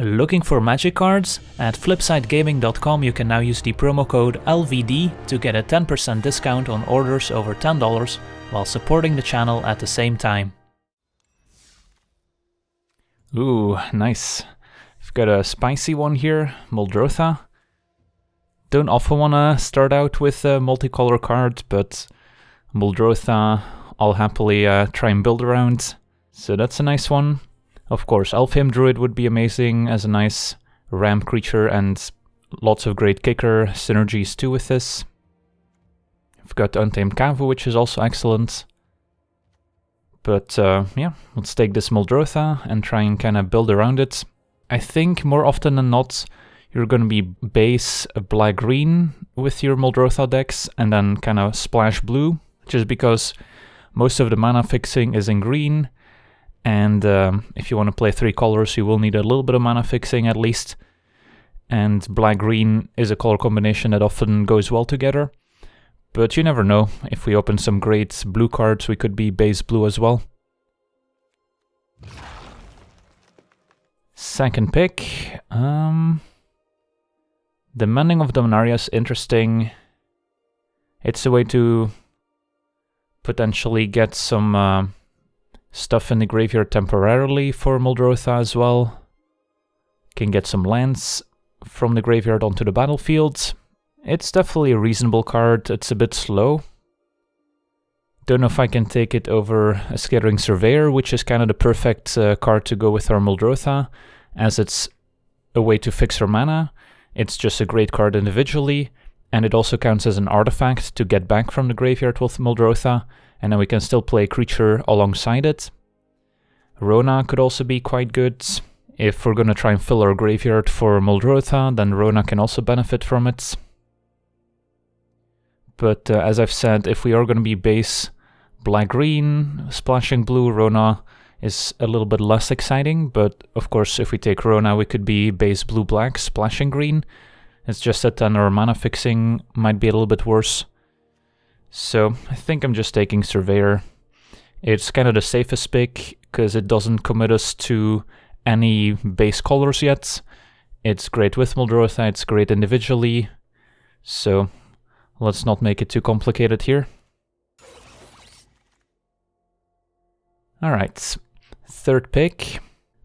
Looking for magic cards? At flipsidegaming.com you can now use the promo code LVD to get a 10% discount on orders over $10 while supporting the channel at the same time. Ooh, nice. I've got a spicy one here, Muldrotha. Don't often wanna start out with a multicolor card, but Muldrotha I'll happily try and build around. So that's a nice one. Of course, Elfheim Druid would be amazing as a nice ramp creature, and lots of great kicker synergies too with this. I've got Untamed Kavu, which is also excellent. But yeah, let's take this Muldrotha and try and kind of build around it. I think more often than not, you're going to be base black-green with your Muldrotha decks, and then kind of splash blue, just because most of the mana fixing is in green. And if you want to play three colors, you will need a little bit of mana fixing at least. And black-green is a color combination that often goes well together. But you never know. If we open some great blue cards, we could be base blue as well. Second pick. The Mending of Dominaria is interesting. It's a way to potentially get some stuff in the graveyard temporarily for Muldrotha as well. Can get some lands from the graveyard onto the battlefield. It's definitely a reasonable card. It's a bit slow. Don't know if I can take it over a Scattering Surveyor, which is kind of the perfect card to go with our Muldrotha, as it's a way to fix our mana. It's just a great card individually, and it also counts as an artifact to get back from the graveyard with Muldrotha, and then we can still play a creature alongside it. Rona could also be quite good. If we're gonna try and fill our graveyard for Muldrotha, then Rona can also benefit from it. But as I've said, if we are gonna be base black-green, splashing blue, Rona is a little bit less exciting, but of course if we take Rona we could be base blue-black, splashing green. It's just that then our mana fixing might be a little bit worse. So I think I'm just taking Surveyor. It's kind of the safest pick because it doesn't commit us to any base colors yet. It's great with Muldrotha, it's great individually, so let's not make it too complicated here. Alright, third pick.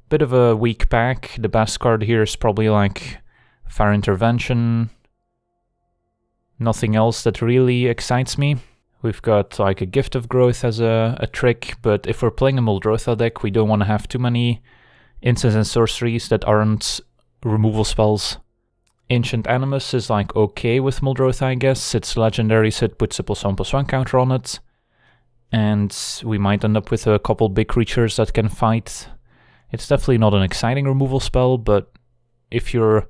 Bit of a weak pack. The best card here is probably like Fire Intervention. Nothing else that really excites me. We've got like a Gift of Growth as a trick, but if we're playing a Muldrotha deck, we don't want to have too many instants and sorceries that aren't removal spells. Ancient Animus is like okay with Muldrotha, I guess. It's legendary, so it puts a +1/+1 counter on it. And we might end up with a couple big creatures that can fight. It's definitely not an exciting removal spell, but if you're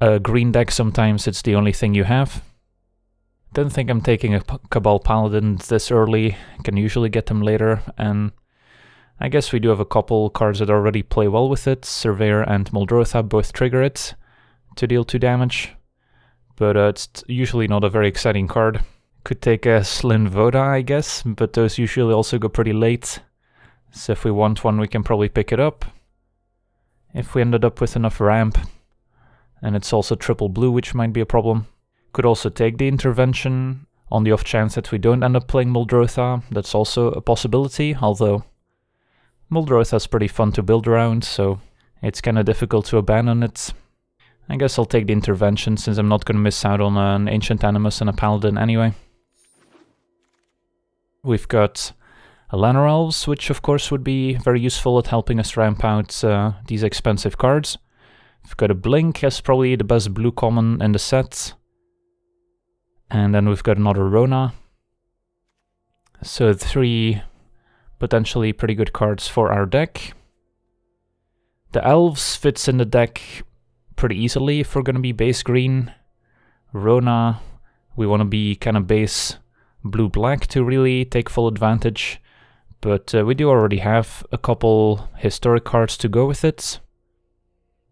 a green deck, sometimes it's the only thing you have. Don't think I'm taking a Cabal Paladin this early. I can usually get them later, and I guess we do have a couple cards that already play well with it. Surveyor and Muldrotha both trigger it to deal 2 damage, but it's usually not a very exciting card. Could take a Slim Voda, I guess, but those usually also go pretty late, so if we want one we can probably pick it up. If we ended up with enough ramp, and it's also triple blue, which might be a problem. Could also take the Intervention, on the off chance that we don't end up playing Muldrotha. That's also a possibility, although Muldrotha's pretty fun to build around, so it's kinda difficult to abandon it. I guess I'll take the Intervention, since I'm not gonna miss out on an Ancient Animus and a Paladin anyway. We've got Llanowar Elves, which of course would be very useful at helping us ramp out these expensive cards. We've got a Blink as probably the best blue common in the set. And then we've got another Rona. So 3 potentially pretty good cards for our deck. The Elves fits in the deck pretty easily if we're gonna be base green. Rona, we wanna be kind of base blue-black to really take full advantage, but we do already have a couple historic cards to go with it,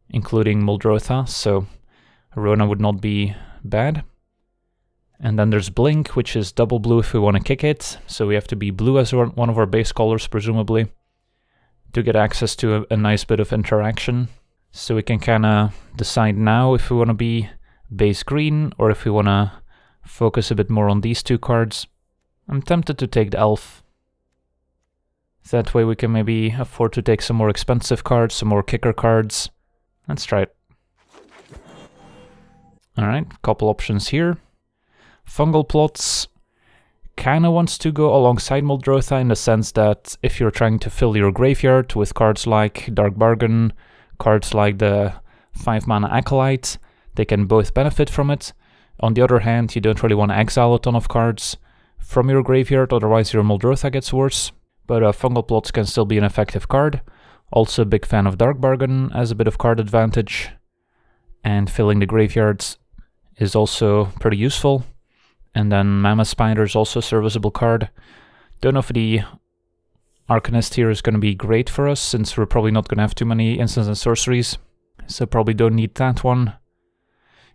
including Muldrotha, so Rona would not be bad. And then there's Blink, which is double blue if we want to kick it, so we have to be blue as one of our base colors, presumably, to get access to a nice bit of interaction. So we can kind of decide now if we want to be base green or if we want to focus a bit more on these two cards. I'm tempted to take the elf. That way we can maybe afford to take some more expensive cards, some more kicker cards. Let's try it. Alright, couple options here. Fungal Plots kind of wants to go alongside Muldrotha in the sense that if you're trying to fill your graveyard with cards like Dark Bargain, cards like the 5-mana Acolyte, they can both benefit from it. On the other hand, you don't really want to exile a ton of cards from your graveyard, otherwise your Muldrotha gets worse. But Fungal Plots can still be an effective card. Also a big fan of Dark Bargain as a bit of card advantage. And filling the graveyards is also pretty useful. And then Mammoth Spider is also a serviceable card. Don't know if the Arcanist here is going to be great for us, since we're probably not going to have too many instants and sorceries. So probably don't need that one.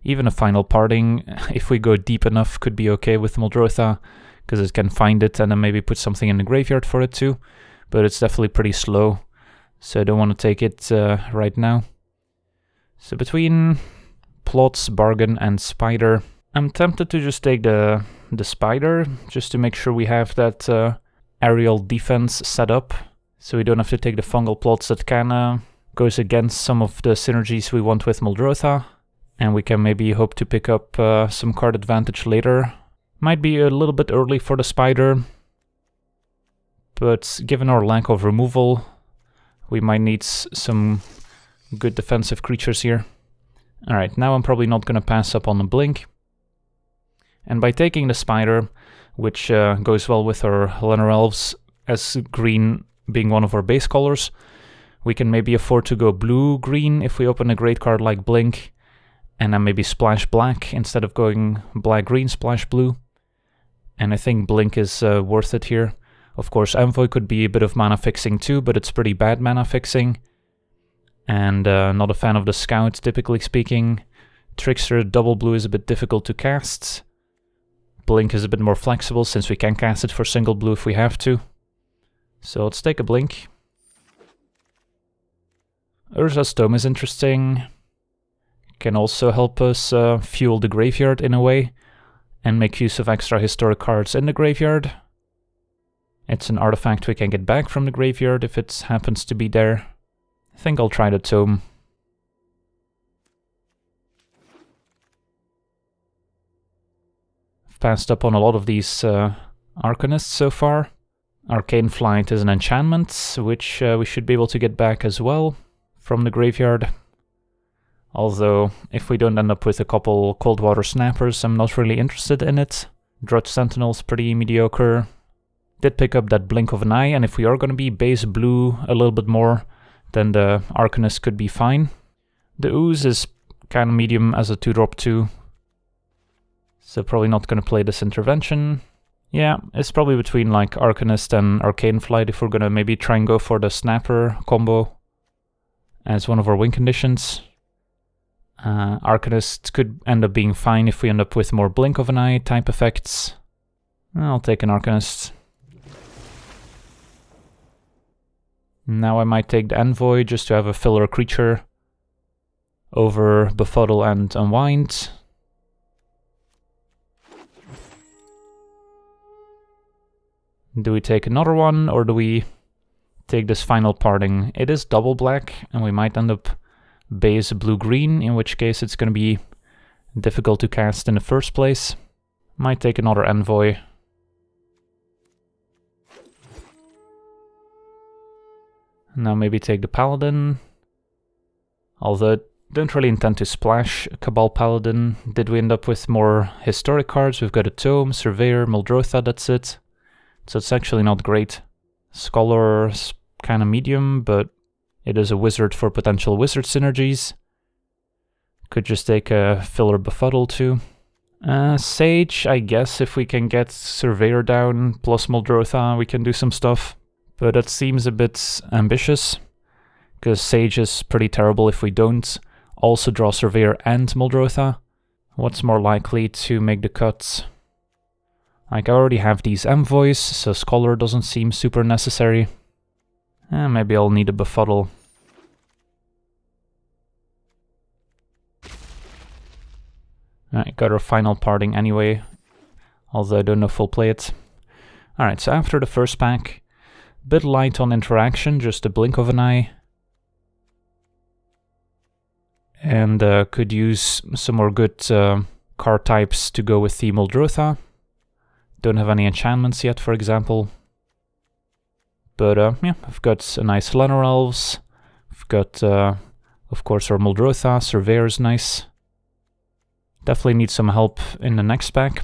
Even a Final Parting, if we go deep enough, could be okay with Muldrotha, because it can find it and then maybe put something in the graveyard for it too. But it's definitely pretty slow, so I don't want to take it right now. So between Plots, Bargain and Spider, I'm tempted to just take the Spider, just to make sure we have that aerial defense set up, so we don't have to take the Fungal Plots that can goes against some of the synergies we want with Muldrotha, and we can maybe hope to pick up some card advantage later. Might be a little bit early for the Spider, but given our lack of removal, we might need some good defensive creatures here. Alright, now I'm probably not going to pass up on the Blink. And by taking the Spider, which goes well with our Llanowar Elves, as green being one of our base colors, we can maybe afford to go blue-green if we open a great card like Blink, and then maybe splash black instead of going black-green, splash blue. And I think Blink is worth it here. Of course, Envoy could be a bit of mana fixing too, but it's pretty bad mana fixing. And not a fan of the Scouts, typically speaking. Trickster double blue is a bit difficult to cast. Blink is a bit more flexible since we can cast it for single blue if we have to. So let's take a Blink. Urza's Tome is interesting. Can also help us fuel the graveyard in a way, and make use of extra historic cards in the graveyard. It's an artifact we can get back from the graveyard if it happens to be there. I think I'll try the Tome. I've passed up on a lot of these Arcanists so far. Arcane Flight is an enchantment, which we should be able to get back as well from the graveyard. Although, if we don't end up with a couple Coldwater Snappers, I'm not really interested in it. Drudge Sentinel's pretty mediocre. Did pick up that Blink of an Eye, and if we are going to be base blue a little bit more, then the Arcanist could be fine. The Ooze is kind of medium as a 2-drop too. So probably not going to play this intervention. Yeah, it's probably between like Arcanist and Arcane Flight if we're going to maybe try and go for the Snapper combo as one of our win conditions. Arcanist could end up being fine if we end up with more Blink of an Eye type effects. I'll take an Arcanist. Now I might take the Envoy just to have a filler creature over Befuddle and Unwind. Do we take another one or do we take this Final Parting? It is double black and we might end up base blue-green, in which case it's going to be difficult to cast in the first place. Might take another Envoy. Now maybe take the Paladin. Although, don't really intend to splash Cabal Paladin. Did we end up with more historic cards? We've got a Tome, Surveyor, Muldrotha, that's it. So it's actually not great. Scholar's kind of medium, but it is a wizard for potential wizard synergies. Could just take a filler Befuddle too. Sage, I guess if we can get Surveyor down plus Muldrotha we can do some stuff. But that seems a bit ambitious, because Sage is pretty terrible if we don't also draw Surveyor and Muldrotha. What's more likely to make the cut? Like I already have these Envoys, so Scholar doesn't seem super necessary. Maybe I'll need a Befuddle. Alright, got our Final Parting anyway, although I don't know if we'll play it. Alright, so after the first pack, a bit light on interaction, just a blink of an eye. And could use some more good card types to go with the Muldrotha. Don't have any enchantments yet, for example. But yeah, I've got a nice Llanowar Elves. I've got, of course, our Muldrotha. Surveyor is nice. Definitely need some help in the next pack.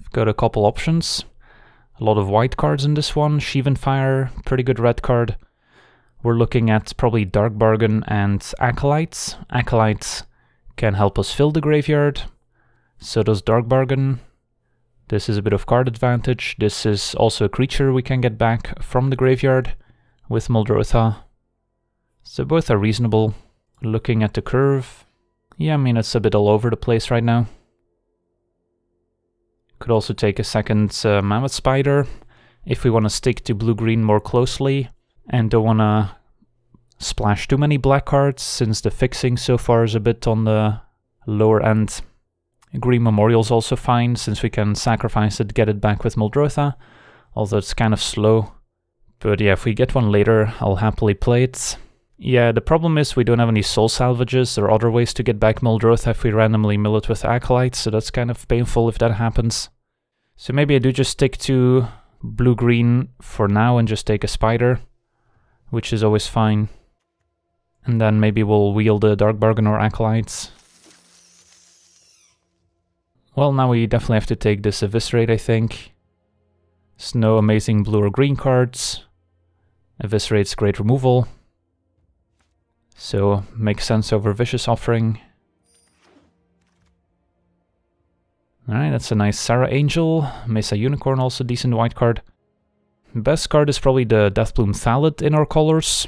I've got a couple options. A lot of white cards in this one. Sheaven Fire, pretty good red card. We're looking at probably Dark Bargain and Acolytes. Acolytes can help us fill the graveyard. So does Dark Bargain. This is a bit of card advantage. This is also a creature we can get back from the graveyard with Muldrotha. So both are reasonable. Looking at the curve, yeah, I mean, it's a bit all over the place right now. Could also take a second Mammoth Spider if we want to stick to blue-green more closely. And don't want to splash too many black cards, since the fixing so far is a bit on the lower end. Green Memorial's also fine, since we can sacrifice it, get it back with Muldrotha, although it's kind of slow. But yeah, if we get one later, I'll happily play it. Yeah, the problem is we don't have any Soul Salvages or other ways to get back Muldrotha if we randomly mill it with Acolytes, so that's kind of painful if that happens. So maybe I do just stick to blue-green for now and just take a Spider, which is always fine. And then maybe we'll wield the Dark Bargain or Acolytes. Well, now we definitely have to take this Eviscerate, I think. There's no amazing blue or green cards. Eviscerate's great removal. So, makes sense over Vicious Offering. Alright, that's a nice Sarah Angel. Mesa Unicorn, also decent white card. Best card is probably the Deathbloom Thalid in our colors,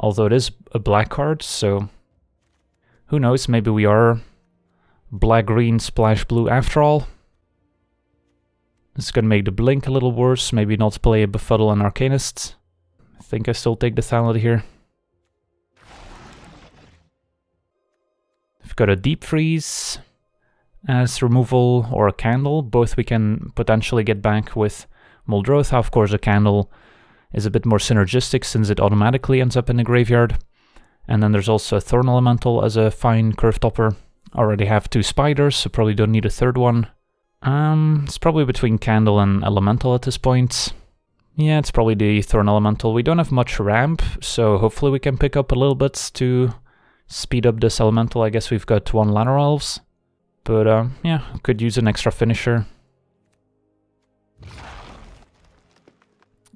although it is a black card, so who knows, maybe we are black-green splash blue after all. It's gonna make the blink a little worse, maybe not play a Befuddle and Arcanist. I think I still take the Thalid here. I've got a Deep Freeze as removal, or a Candle, both we can potentially get back with Muldrotha. Of course, a Candle is a bit more synergistic since it automatically ends up in the graveyard. And then there's also a Thorn Elemental as a fine curve topper. Already have two Spiders, so probably don't need a third one. It's probably between Candle and Elemental at this point. Yeah, it's probably the Thorn Elemental. We don't have much ramp, so hopefully we can pick up a little bit to speed up this Elemental. I guess we've got one Llanowar Elves. But yeah, could use an extra finisher.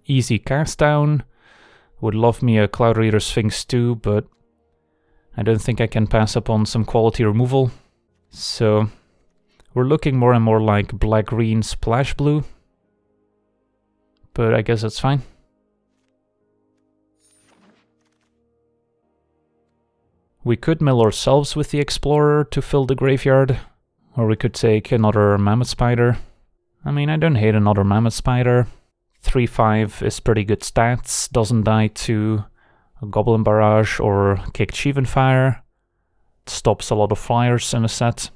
Easy Cast Down. Would love me a Cloud Reader Sphinx too, but I don't think I can pass up on some quality removal. So we're looking more and more like black-green splash blue, but I guess that's fine. We could mill ourselves with the Explorer to fill the graveyard, or we could take another Mammoth Spider. I mean, I don't hate another Mammoth Spider. 3-5 is pretty good stats, doesn't die to a Goblin Barrage or Kicked Sheaven Fire. It stops a lot of flyers in a set.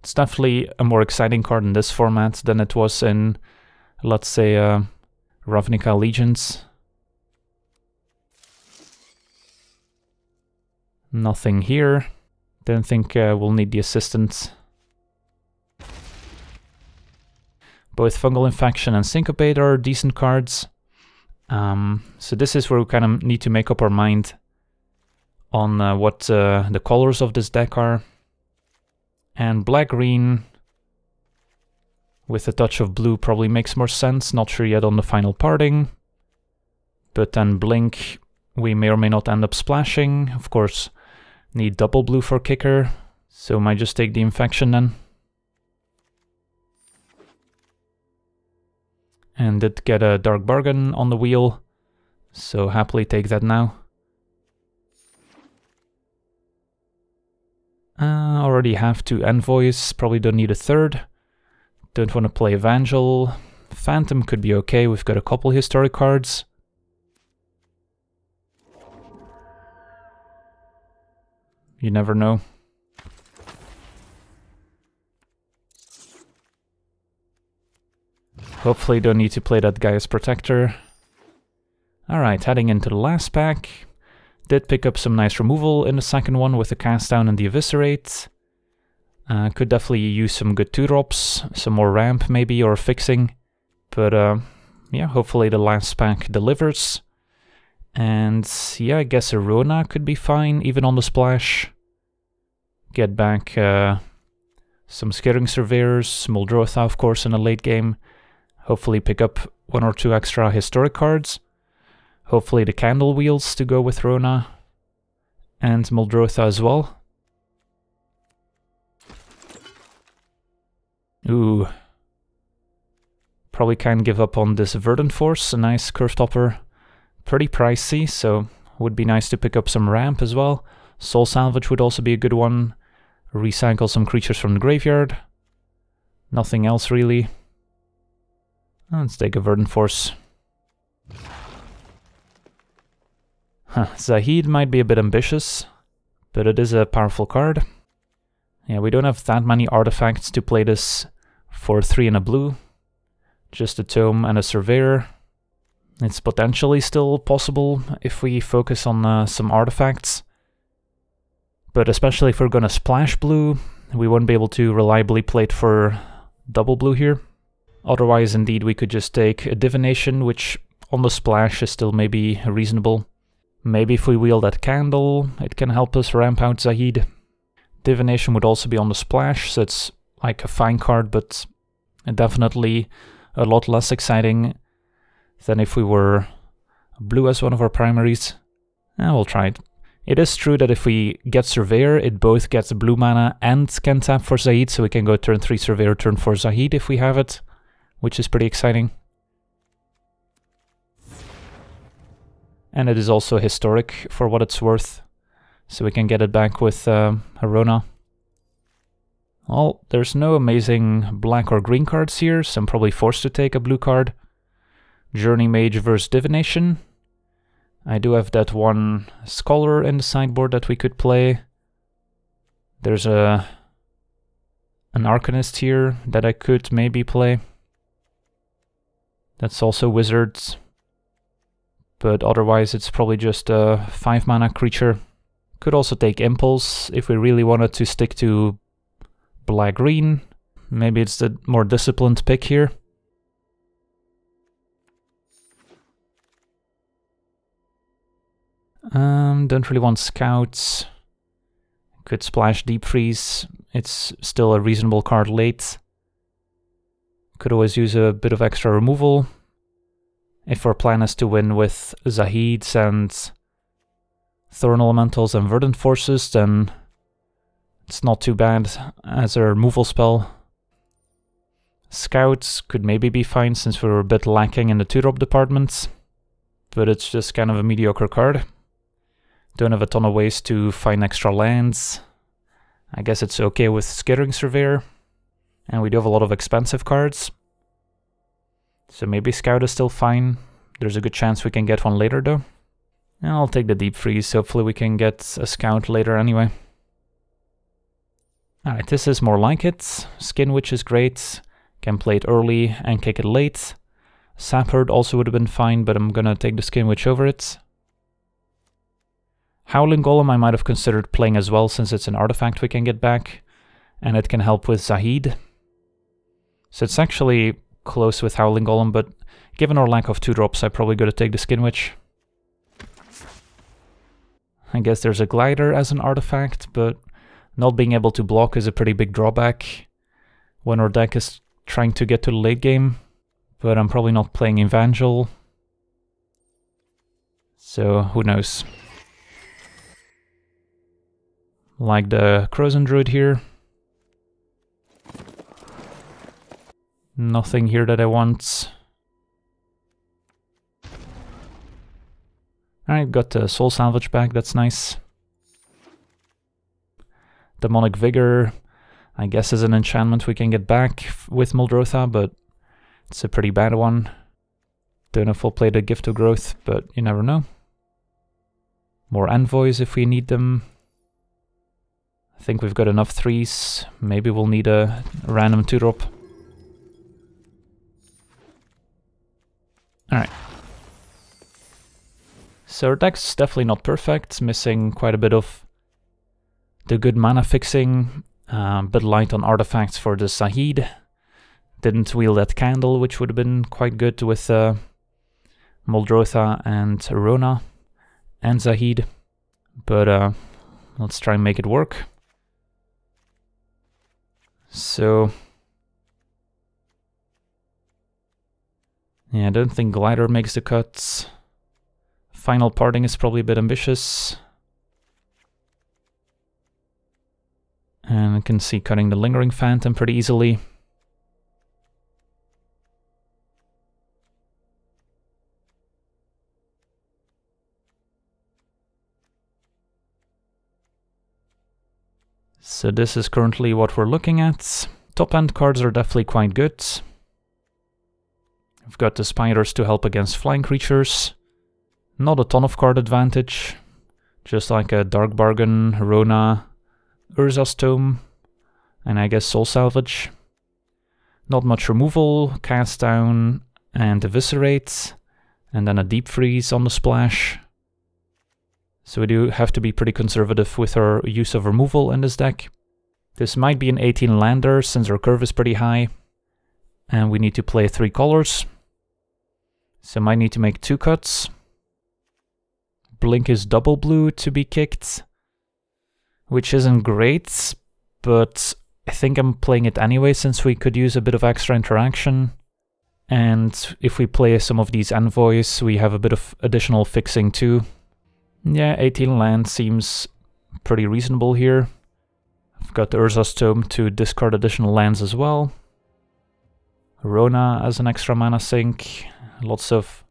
It's definitely a more exciting card in this format than it was in, let's say, Ravnica Legions. Nothing here. Don't think we'll need the assistance. Both Fungal Infection and Syncopate are decent cards. So this is where we kind of need to make up our mind on what the colors of this deck are. And black-green with a touch of blue probably makes more sense. Not sure yet on the Final Parting. But then Blink, we may or may not end up splashing. Of course, need double blue for kicker. So might just take the Infection then. And did get a Dark Bargain on the wheel, so happily take that now. Already have two Envoys, probably don't need a third. Don't want to play Evangel. Phantom could be okay, we've got a couple historic cards. You never know. Hopefully don't need to play that Gaia's Protector. Alright, heading into the last pack. Did pick up some nice removal in the second one with the Cast Down and the Eviscerate. Could definitely use some good 2-drops, some more ramp maybe, or fixing. But yeah, hopefully the last pack delivers. And yeah, I guess a Rona could be fine, even on the splash. Get back some Skittering Surveyors, Muldrotha of course in a late game. Hopefully pick up one or two extra historic cards. Hopefully the Candle wheels to go with Rona. And Muldrotha as well. Ooh. Probably can't give up on this Verdant Force, a nice curve topper. Pretty pricey, so would be nice to pick up some ramp as well. Soul Salvage would also be a good one. Recycle some creatures from the graveyard. Nothing else really. Let's take a Verdant Force. Huh, Zahid might be a bit ambitious, but it is a powerful card. Yeah, we don't have that many artifacts to play this for 3 and a blue. Just a Tome and a Surveyor. It's potentially still possible if we focus on some artifacts. But especially if we're gonna splash blue, we won't be able to reliably play it for double blue here. Otherwise, indeed, we could just take a Divination, which on the splash is still maybe reasonable. Maybe if we wield that Candle, it can help us ramp out Zahid. Divination would also be on the splash, so it's like a fine card, but definitely a lot less exciting than if we were blue as one of our primaries. And we'll try it. It is true that if we get Surveyor, it both gets blue mana and can tap for Zahid, so we can go turn 3 Surveyor, turn 4 Zahid if we have it, which is pretty exciting. And it is also historic for what it's worth, so we can get it back with Rona. Well, there's no amazing black or green cards here, so I'm probably forced to take a blue card. Journey Mage versus Divination. I do have that one Scholar in the sideboard that we could play. There's an Arcanist here that I could maybe play. That's also Wizards. But otherwise it's probably just a 5-mana creature. Could also take Impulse if we really wanted to stick to black-green. Maybe it's the more disciplined pick here. Don't really want Scouts. Could splash Deep Freeze. It's still a reasonable card late. Could always use a bit of extra removal. If our plan is to win with Zahids and Thorn Elementals and Verdant Forces, then it's not too bad as a removal spell. Scouts could maybe be fine since we were a bit lacking in the 2-drop departments, but it's just kind of a mediocre card. Don't have a ton of ways to find extra lands. I guess it's okay with Skittering Surveyor, and we do have a lot of expensive cards. So maybe Scout is still fine. There's a good chance we can get one later though. I'll take the Deep Freeze, hopefully we can get a Scout later anyway. Alright, this is more like it. Skin Witch is great, can play it early and kick it late. Sap Herd also would have been fine, but I'm gonna take the Skin Witch over it. Howling Golem I might have considered playing as well, since it's an artifact we can get back, and it can help with Zahid. So it's actually close with Howling Golem, but given our lack of 2-drops, I probably gotta take the Skin Witch. I guess there's a Glider as an artifact, but not being able to block is a pretty big drawback when our deck is trying to get to the late game, but I'm probably not playing Evangel, so who knows. Like the Krosan Druid here. Nothing here that I want. Alright, got the Soul Salvage back, that's nice. Demonic Vigor, I guess, is an enchantment we can get back with Muldrotha, but it's a pretty bad one. Don't know if we'll play the Gift of Growth, but you never know. More Envoys if we need them. I think we've got enough 3s, maybe we'll need a random 2-drop. Alright. So our deck's definitely not perfect, missing quite a bit of the good mana fixing, but light on artifacts for the Zahid. Didn't wield that Candle, which would have been quite good with Muldrotha and Rona and Zahid, but let's try and make it work. So yeah, I don't think Glider makes the cuts. Final Parting is probably a bit ambitious. And I can see cutting the Lingering Phantom pretty easily. So this is currently what we're looking at. Top end cards are definitely quite good. We've got the spiders to help against flying creatures. Not a ton of card advantage, just like a Dark Bargain, Rona, Urza's Tome, and I guess Soul Salvage. Not much removal, Cast Down and Eviscerate, and then a Deep Freeze on the splash. So we do have to be pretty conservative with our use of removal in this deck. This might be an 18 lander since our curve is pretty high. And we need to play 3 colors. So might need to make 2 cuts. Blink is double blue to be kicked, which isn't great, but I think I'm playing it anyway since we could use a bit of extra interaction. And if we play some of these envoys, we have a bit of additional fixing too. Yeah, 18 land seems pretty reasonable here. I've got the Urza's Tome to discard additional lands as well. Rona as an extra mana sink. Lots of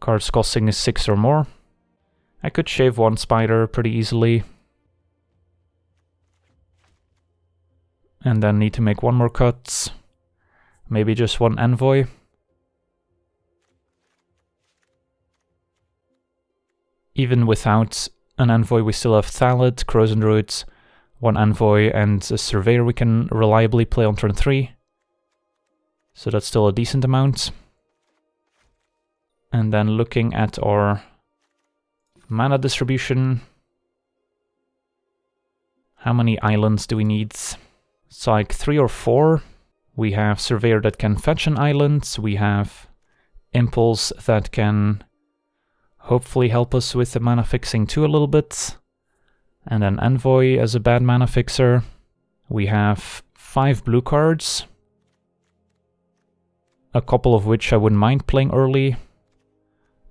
cards costing 6 or more. I could shave one spider pretty easily. And then need to make one more cut. Maybe just one envoy. Even without an envoy, we still have Thalid, Krosan Druid, one envoy, and a surveyor we can reliably play on turn 3. So that's still a decent amount. And then looking at our mana distribution. How many islands do we need? It's like 3 or 4. We have surveyor that can fetch an island. We have impulse that can hopefully help us with the mana fixing too a little bit. And then envoy as a bad mana fixer. We have 5 blue cards. A couple of which I wouldn't mind playing early.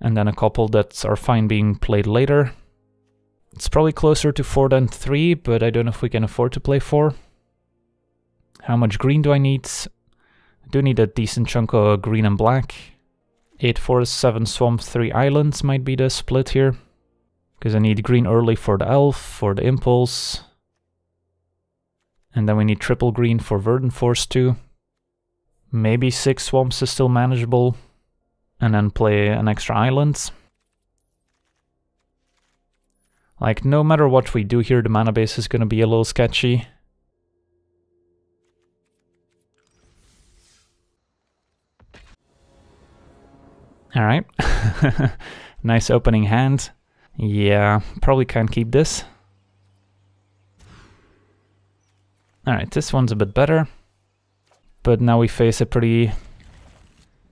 And then a couple that are fine being played later. It's probably closer to 4 than 3, but I don't know if we can afford to play 4. How much green do I need? I do need a decent chunk of green and black. 8 forests, 7 swamps, 3 islands might be the split here. Because I need green early for the elf, for the impulse. And then we need triple green for Verdant Force too. Maybe 6 swamps is still manageable. And then play an extra island. Like, no matter what we do here, the mana base is gonna be a little sketchy. Alright, nice opening hand. Yeah, probably can't keep this. Alright, this one's a bit better. But now we face a pretty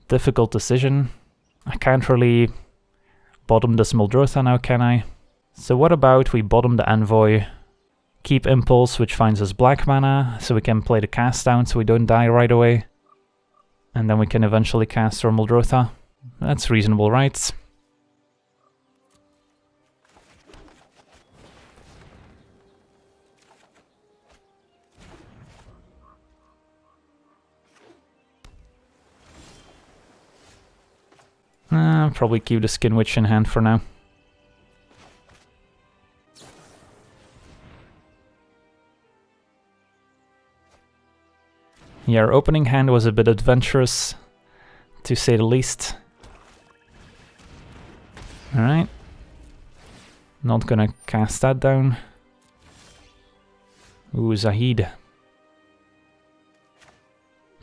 difficult decision. I can't really bottom this Muldrotha now, can I? So what about we bottom the envoy, keep impulse, which finds us black mana, so we can play the cast down so we don't die right away. And then we can eventually cast our Muldrotha. That's reasonable, right? Probably keep the Skin Witch in hand for now. Yeah, our opening hand was a bit adventurous, to say the least. Alright, not gonna cast that down. Ooh, Zahid.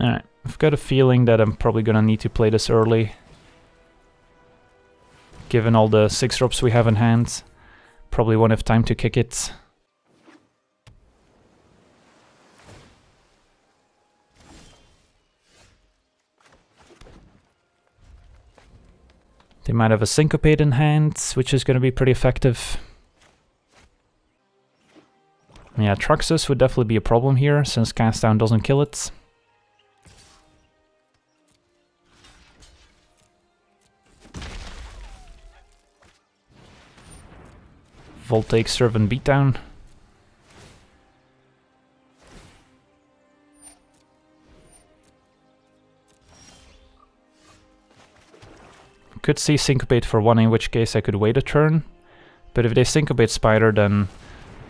Alright, I've got a feeling that I'm probably gonna need to play this early. given all the 6-drops we have in hand. Probably won't have time to kick it. They might have a Syncopate in hand, which is going to be pretty effective. Yeah, Truxus would definitely be a problem here, since Cast Down doesn't kill it. Voltaic Servant Beatdown. Could see Syncopate for one, in which case I could wait a turn, but if they Syncopate Spider, then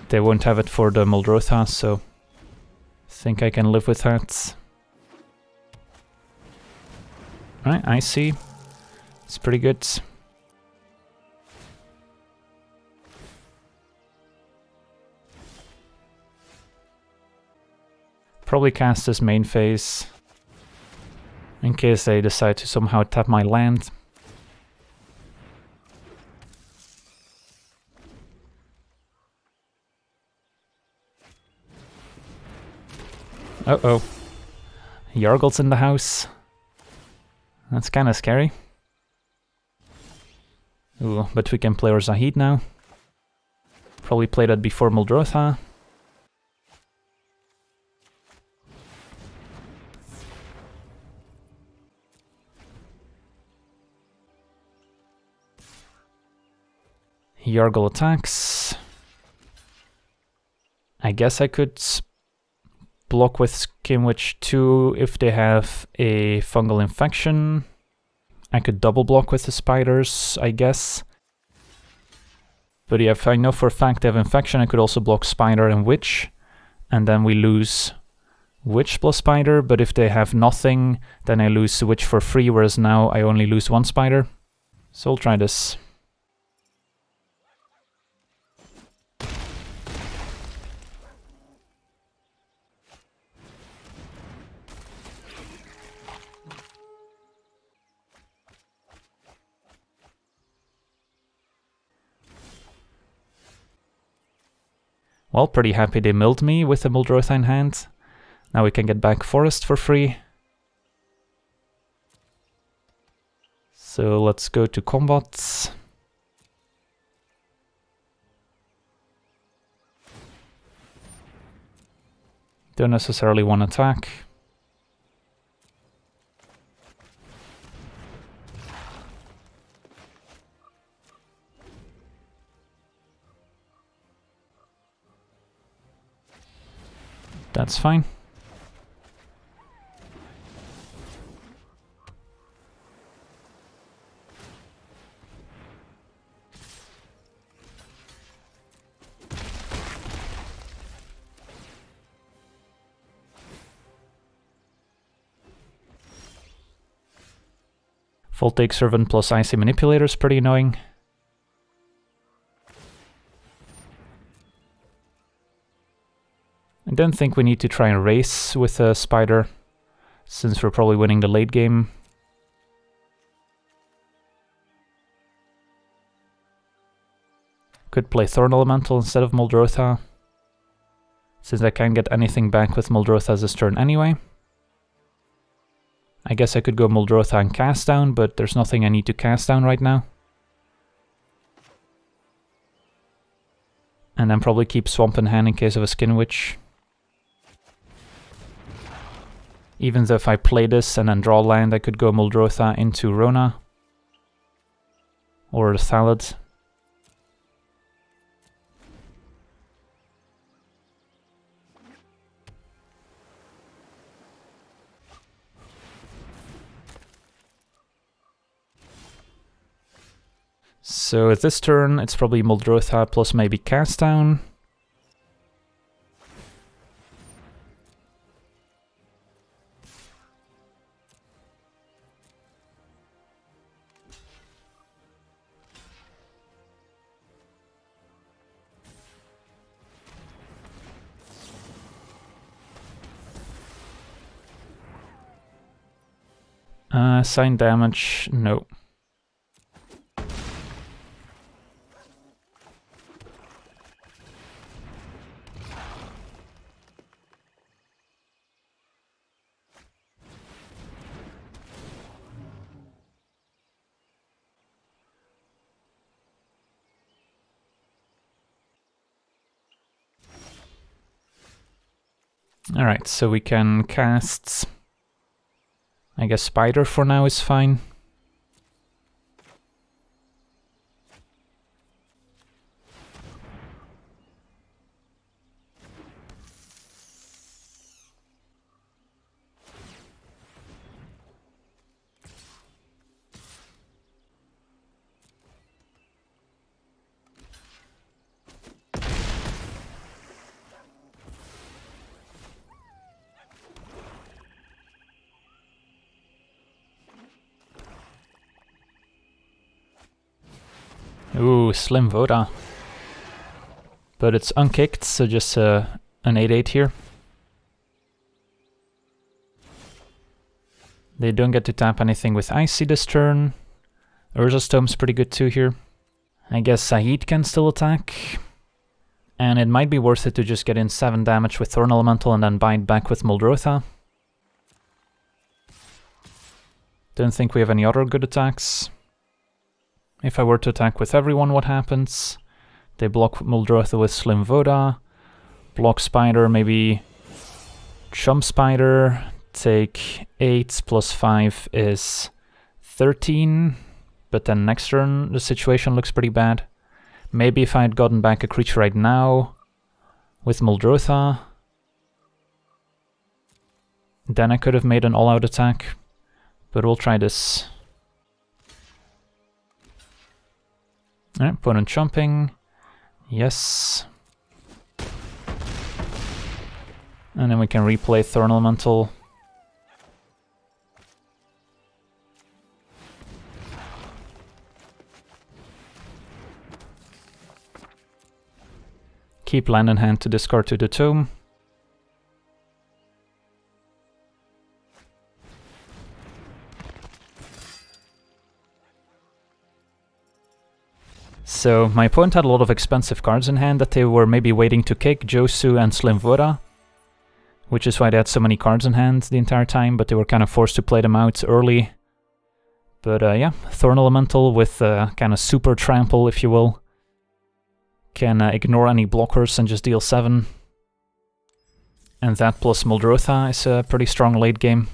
they won't have it for the Muldrotha, so I think I can live with that. Alright, I see. It's pretty good. Probably cast this main phase in case they decide to somehow tap my land. Uh-oh. Yargle's in the house. That's kinda scary. Ooh, but we can play our Zahid now. Probably play that before Muldrotha. Yargle attacks. I guess I could block with Skin Witch 2 if they have a Fungal Infection. I could double block with the spiders, I guess. But yeah, if I know for a fact they have Infection, I could also block Spider and Witch. And then we lose Witch plus Spider, but if they have nothing, then I lose Witch for free, whereas now I only lose one Spider. So I'll try this. Well, pretty happy they milled me with the Muldrotha in hand. Now we can get back Forest for free. So let's go to combats. Don't necessarily want to attack. That's fine. Voltaic Servant plus Icy Manipulator is pretty annoying. I don't think we need to try and race with a spider, since we're probably winning the late game. Could play Thorn Elemental instead of Muldrotha, since I can't get anything back with Muldrotha this turn anyway. I guess I could go Muldrotha and Cast Down, but there's nothing I need to Cast Down right now. And then probably keep Swamp in hand in case of a Skin Witch. Even though if I play this and then draw land, I could go Muldrotha into Rona. Or a Thalid. So at this turn, it's probably Muldrotha plus maybe Cast Down. Sign damage, no. Alright, so we can cast... I guess Spider for now is fine. Ooh, Slim Voda. But it's unkicked, so just an 8-8 here. They don't get to tap anything with Icy this turn. Urza's Tome's pretty good too here. I guess Zahid can still attack. And it might be worth it to just get in 7 damage with Thorn Elemental and then bind back with Muldrotha. Don't think we have any other good attacks. If I were to attack with everyone, what happens? They block Muldrotha with Slim Voda, block Spider, maybe Chump Spider, take 8 plus 5 is 13, but then next turn the situation looks pretty bad. Maybe if I had gotten back a creature right now with Muldrotha, then I could have made an all-out attack, but we'll try this. Alright, opponent chomping, yes. And then we can replay Thorn Elemental. Keep land in hand to discard to the Tome. So my opponent had a lot of expensive cards in hand that they were maybe waiting to kick, Josu and Slim Voda, which is why they had so many cards in hand the entire time, but they were kind of forced to play them out early. But yeah, Thorn Elemental with kind of super trample, if you will, can ignore any blockers and just deal 7. And that plus Muldrotha is a pretty strong late game.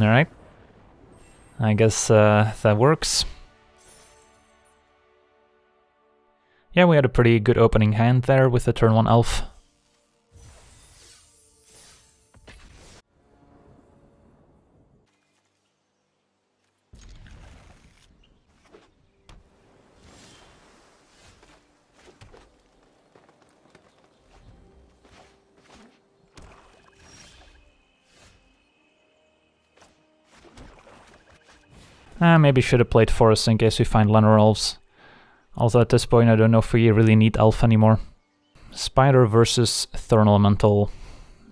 Alright, I guess that works. Yeah, we had a pretty good opening hand there with the turn 1 elf. Maybe should have played Forest in case we find Llanowar Elves. Although at this point I don't know if we really need Elf anymore. Spider versus Thorn Elemental.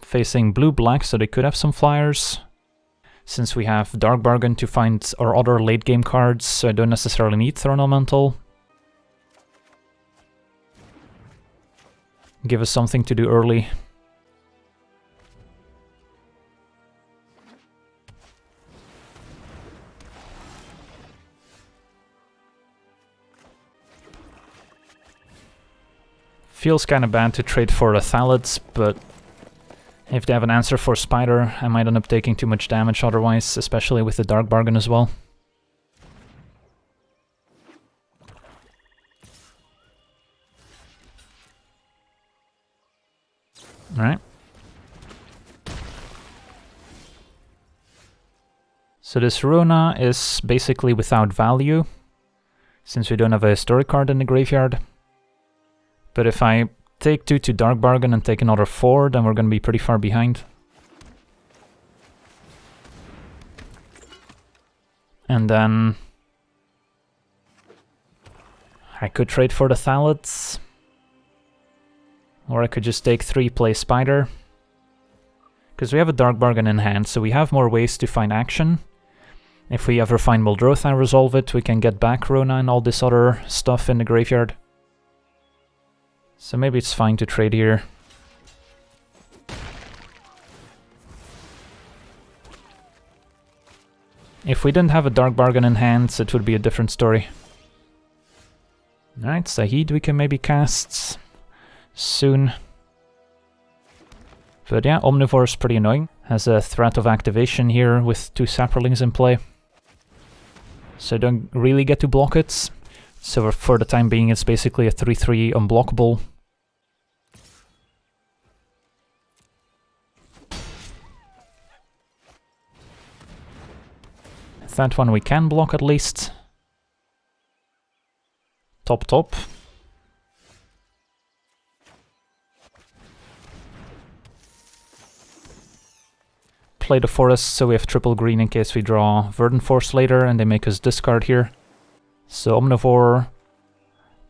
Facing blue-black, so they could have some flyers. Since we have Dark Bargain to find our other late-game cards, so I don't necessarily need Thorn Elemental. Give us something to do early. Feels kind of bad to trade for the Thalids, but if they have an answer for Spider, I might end up taking too much damage otherwise, especially with the Dark Bargain as well. Alright. So this Rona is basically without value, since we don't have a historic card in the graveyard. But if I take 2 to Dark Bargain and take another 4, then we're going to be pretty far behind. And then... I could trade for the Thalids. Or I could just take 3, play Spider. Because we have a Dark Bargain in hand, so we have more ways to find action. If we ever find Muldrotha and resolve it, we can get back Rona and all this other stuff in the graveyard. So maybe it's fine to trade here. If we didn't have a Dark Bargain in hand, it would be a different story. Alright, Zahid we can maybe cast soon. But yeah, Omnivore is pretty annoying. Has a threat of activation here with two Saplings in play. So don't really get to block it. So for the time being it's basically a 3-3 unblockable. That one we can block at least. Top, top. Play the forest, so we have triple green in case we draw Verdant Force later and they make us discard here. So Omnivore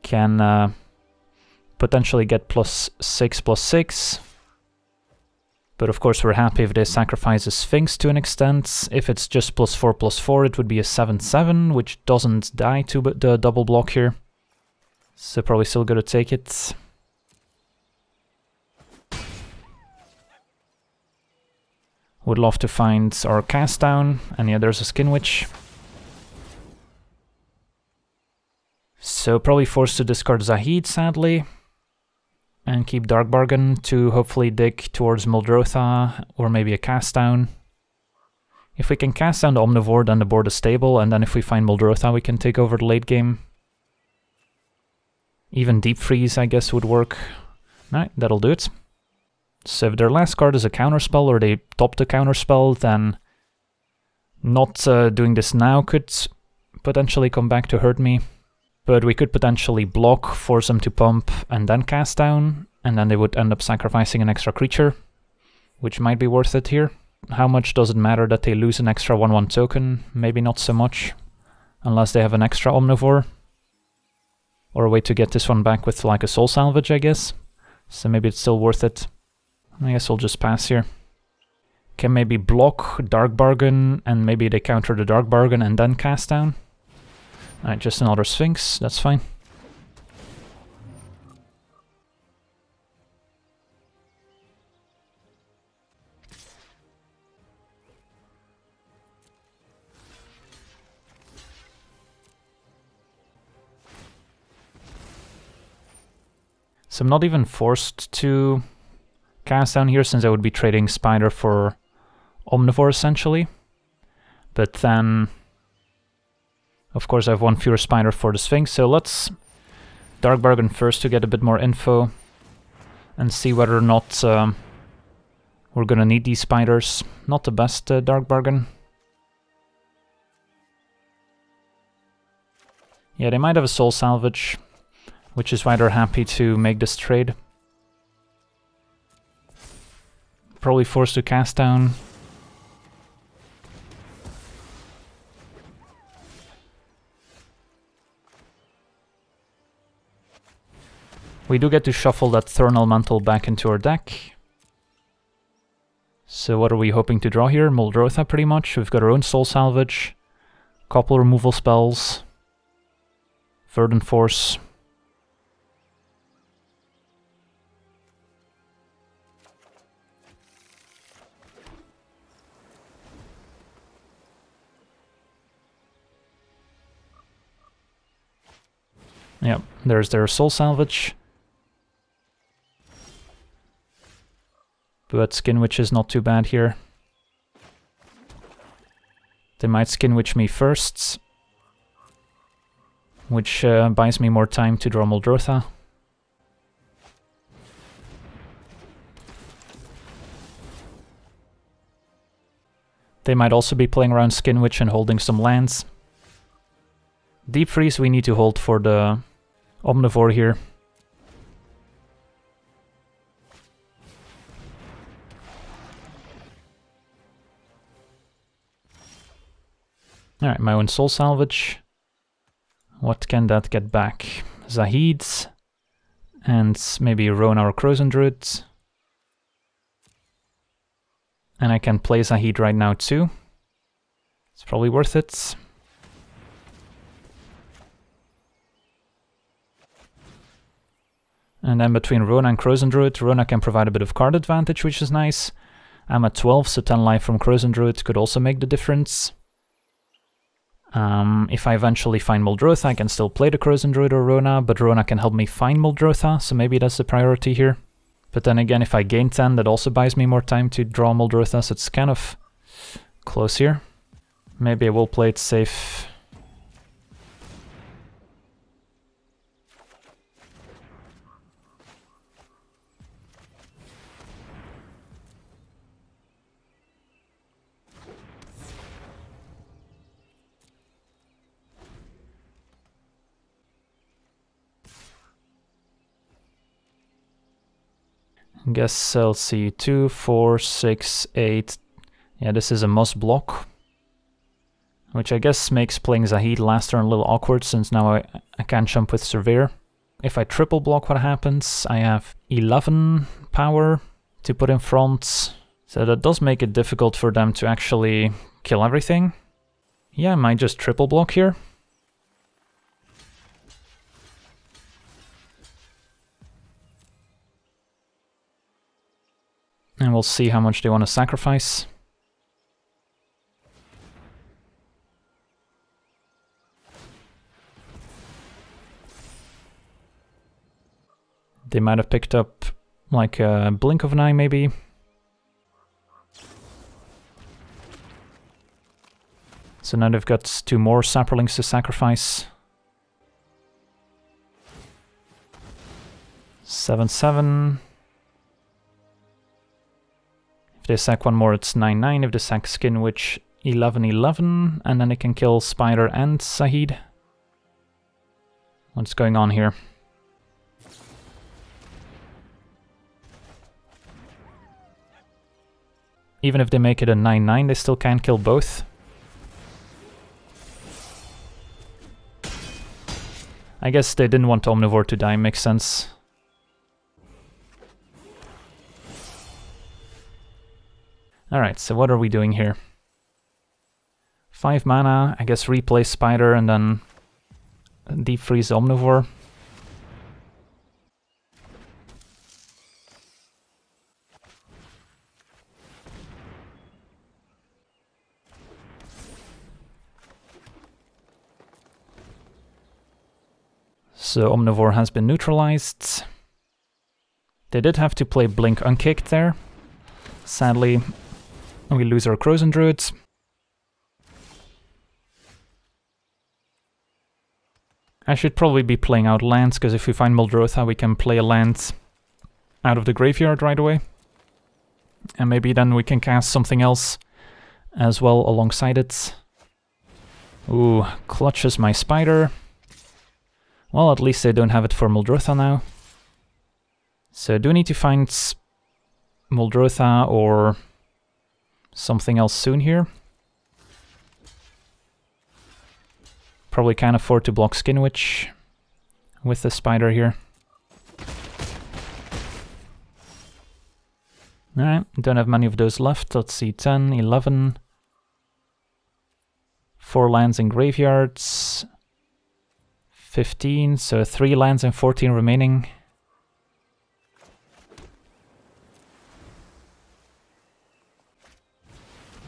can potentially get +6/+6. But of course we're happy if they sacrifice a Sphinx to an extent. If it's just +4/+4 it would be a 7/7, which doesn't die to the double block here. So probably still gonna take it. Would love to find our Cast Down, and yeah, there's a Skin Witch. So probably forced to discard Zahid, sadly. And keep Dark Bargain to hopefully dig towards Muldrotha, or maybe a Cast Down. If we can Cast Down the Omnivore, then the board is stable, and then if we find Muldrotha we can take over the late game. Even Deep Freeze, I guess, would work. Alright, that'll do it. So if their last card is a counterspell, or they top the counterspell, then not doing this now could potentially come back to hurt me. But we could potentially block, force them to pump, and then Cast Down, and then they would end up sacrificing an extra creature, which might be worth it here. How much does it matter that they lose an extra 1-1 token? Maybe not so much, unless they have an extra Omnivore. Or a way to get this one back with like a Soul Salvage, I guess. So maybe it's still worth it. I guess we'll just pass here. Can maybe block Dark Bargain, and maybe they counter the Dark Bargain and then Cast Down. Alright, just another Sphinx, that's fine. So I'm not even forced to Cast Down here, since I would be trading Spider for Omnivore essentially. But then, of course, I have one fewer Spider for the Sphinx, so let's Dark Bargain first to get a bit more info and see whether or not we're gonna need these Spiders. Not the best Dark Bargain. Yeah, they might have a Soul Salvage, which is why they're happy to make this trade. Probably forced to Cast Down. We do get to shuffle that Thorn Elemental back into our deck. So what are we hoping to draw here? Muldrotha, pretty much. We've got our own Soul Salvage, couple removal spells, Verdant Force. Yep, there's their Soul Salvage. But Skin Witch is not too bad here. They might Skin Witch me first, which buys me more time to draw Muldrotha. They might also be playing around Skin Witch and holding some lands. Deep Freeze we need to hold for the Omnivore here. Alright, my own Soul Salvage. What can that get back? Zahid, and maybe Rona or Krosan Druid. And I can play Zahid right now too. It's probably worth it. And then between Rona and Krosan Druid, Rona can provide a bit of card advantage, which is nice. I'm at 12, so 10 life from Krosan Druid could also make the difference. If I eventually find Muldrotha, I can still play the Krosan Druid or Rona, but Rona can help me find Muldrotha, so maybe that's the priority here. But then again, if I gain 10, that also buys me more time to draw Muldrotha, so it's kind of close here. Maybe I will play it safe. Guess cell C 2, 4, 6, 8. Yeah, this is a must block, which I guess makes playing Zahid last turn a little awkward, since now I can't jump with Surveyor. If I triple block, what happens? I have 11 power to put in front, so that does make it difficult for them to actually kill everything. Yeah, I might just triple block here. And we'll see how much they want to sacrifice. They might have picked up like a blink of an eye, maybe. So now they've got 2 more Saprolings to sacrifice. 7/7. If they sack one more, it's 9/9. If they sack Skin Witch, 11/11, and then they can kill Spider and Zahid. What's going on here? Even if they make it a 9/9, they still can't kill both. I guess they didn't want Omnivore to die, makes sense. Alright, so what are we doing here? 5 mana, I guess replay Spider and then Deep Freeze Omnivore. So Omnivore has been neutralized. They did have to play Blink Unkicked there. Sadly, we lose our Krosan Druid. I should probably be playing out lands, because if we find Muldrotha, we can play a land out of the graveyard right away. And maybe then we can cast something else as well alongside it. Ooh, clutches my Spider. Well, at least they don't have it for Muldrotha now. So I do need to find Muldrotha or something else soon here. Probably can't afford to block Skin Witch with the Spider here. Alright, don't have many of those left. Let's see, 10, 11. 4 lands in graveyards. 15, so 3 lands and 14 remaining.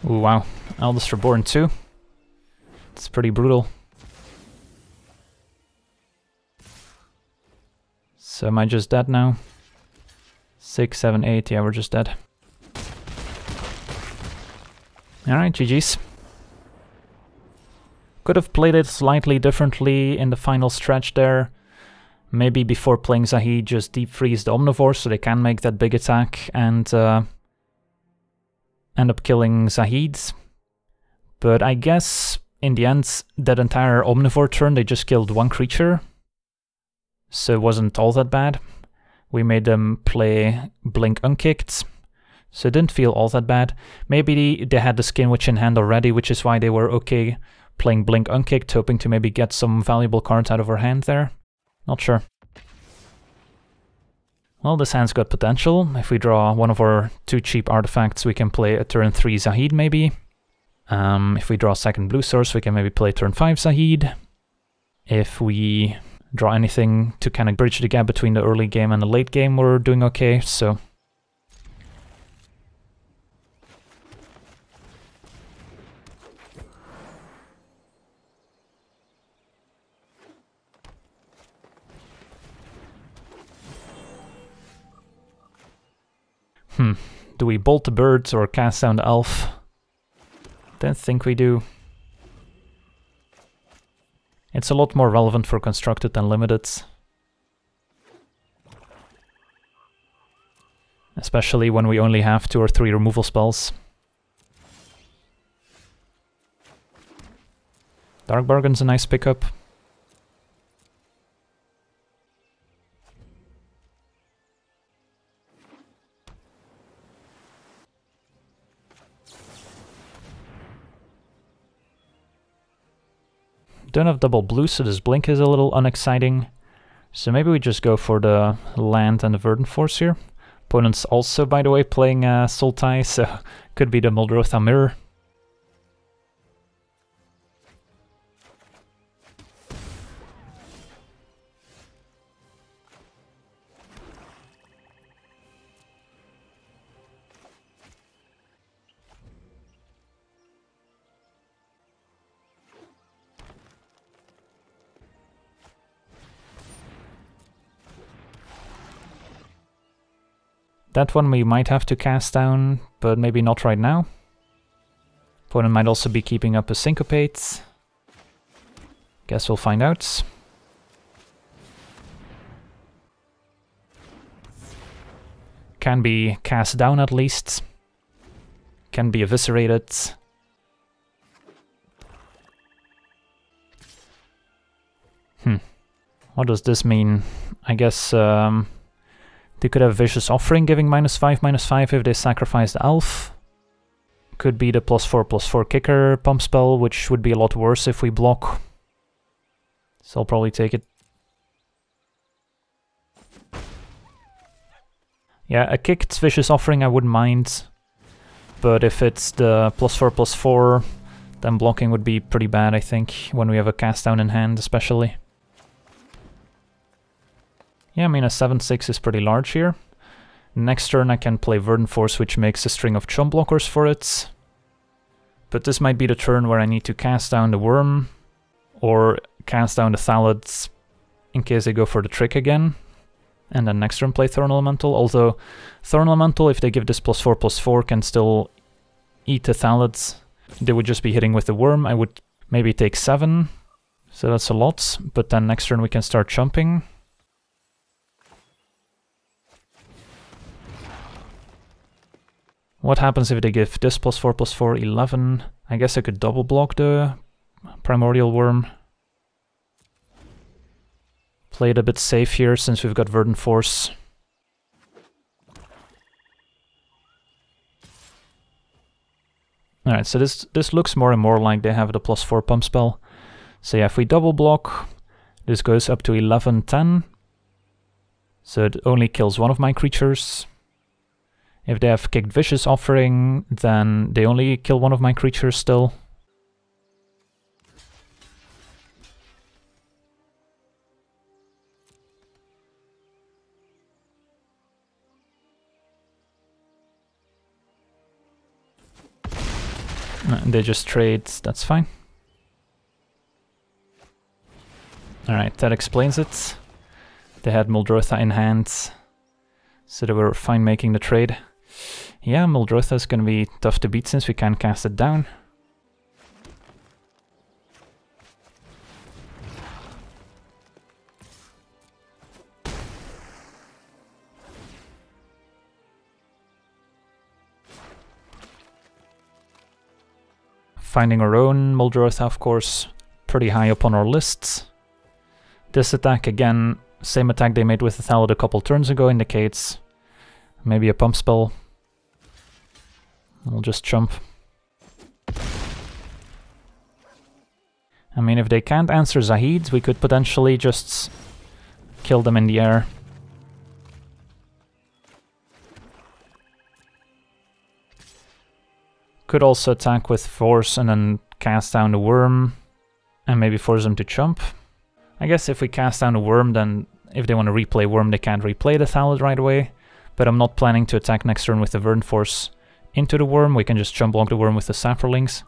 Ooh, wow, Eldest Reborn 2. It's pretty brutal. So am I just dead now? 6, 7, 8, yeah, we're just dead. Alright, GG's. Could have played it slightly differently in the final stretch there. Maybe before playing Zahid, just Deep Freeze the Omnivore so they can make that big attack and end up killing Zahid, but I guess in the end that entire Omnivore turn they just killed 1 creature, so it wasn't all that bad. We made them play Blink Unkicked, so it didn't feel all that bad. Maybe they had the Skin Witch in hand already, which is why they were okay playing Blink Unkicked, hoping to maybe get some valuable cards out of her hand there. Not sure. Well, this hand's got potential. If we draw one of our 2 cheap artifacts, we can play a turn 3 Zahid maybe. If we draw a second blue source, we can maybe play turn 5 Zahid. If we draw anything to kind of bridge the gap between the early game and the late game, we're doing okay, so... Do we bolt the birds or cast down the elf? Don't think we do. It's a lot more relevant for constructed than limited. Especially when we only have 2 or 3 removal spells. Dark Bargain's a nice pickup. Don't have double blue, so this blink is a little unexciting. So maybe we just go for the land and the Verdant Force here. Opponent's also, by the way, playing Sultai, so could be the Muldrotha Mirror. That one we might have to cast down, but maybe not right now. Opponent might also be keeping up a Syncopate. Guess we'll find out. Can be cast down at least. Can be eviscerated. What does this mean? I guess, they could have Vicious Offering giving -5/-5 if they sacrifice the elf. Could be the +4/+4 kicker pump spell, which would be a lot worse if we block. So I'll probably take it. Yeah, a kicked Vicious Offering I wouldn't mind. But if it's the +4/+4, then blocking would be pretty bad, I think, when we have a cast down in hand especially. Yeah, I mean a 7/6 is pretty large here. Next turn I can play Verdant Force, which makes a string of chump blockers for it. But this might be the turn where I need to cast down the worm, or cast down the Thalids in case they go for the trick again. And then next turn play Thorn Elemental, although Thorn Elemental, if they give this +4/+4, can still eat the Thalids. They would just be hitting with the worm. I would maybe take 7, so that's a lot. But then next turn we can start chumping. What happens if they give this +4/+4, 11? I guess I could double block the Primordial Worm. Play it a bit safe here since we've got Verdant Force. Alright, so this looks more and more like they have the +4 pump spell. So yeah, if we double block, this goes up to 11, 10. So it only kills one of my creatures. If they have kicked Vicious Offering, then they only kill one of my creatures still. They just trade, that's fine. Alright, that explains it. They had Muldrotha in hand, so they were fine making the trade. Yeah, Muldrotha is going to be tough to beat since we can't cast it down. Finding our own Muldrotha, of course, pretty high up on our lists. This attack again, same attack they made with the Thalid a couple turns ago, indicates maybe a pump spell. I'll just jump. I mean, if they can't answer Zahid, we could potentially just kill them in the air. Could also attack with Force and then cast down the Worm and maybe force them to jump. I guess if we cast down the Worm, then if they want to replay Worm, they can't replay the Thalid right away. But I'm not planning to attack next turn with the Verdant Force into the worm. We can just jump block the worm with the sapperlings.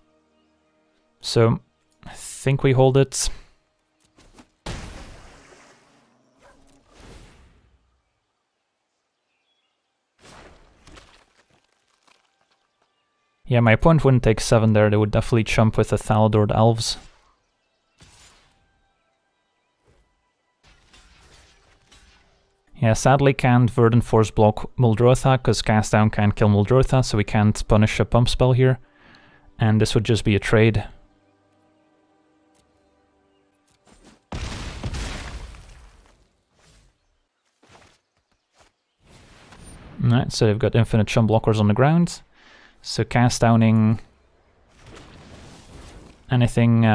So I think we hold it. Yeah, my opponent wouldn't take 7 there, they would definitely chump with the Thaladored Elves. Yeah, sadly can't Verdant Force block Muldrotha, because Cast Down can't kill Muldrotha, so we can't punish a pump spell here. And this would just be a trade. Alright, so they've got infinite chump blockers on the ground. So Cast Downing anything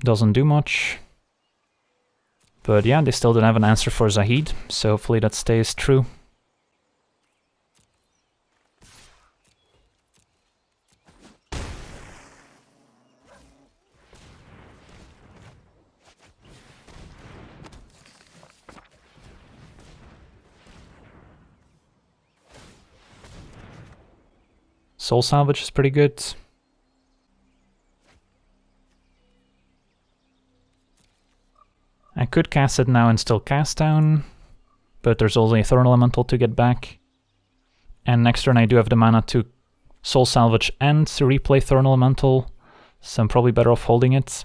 doesn't do much. But yeah, they still don't have an answer for Zahid, so hopefully that stays true. Soul Salvage is pretty good. I could cast it now and still Cast Down, but there's only a Thorn Elemental to get back. And next turn I do have the mana to Soul Salvage and to replay Thorn Elemental, so I'm probably better off holding it.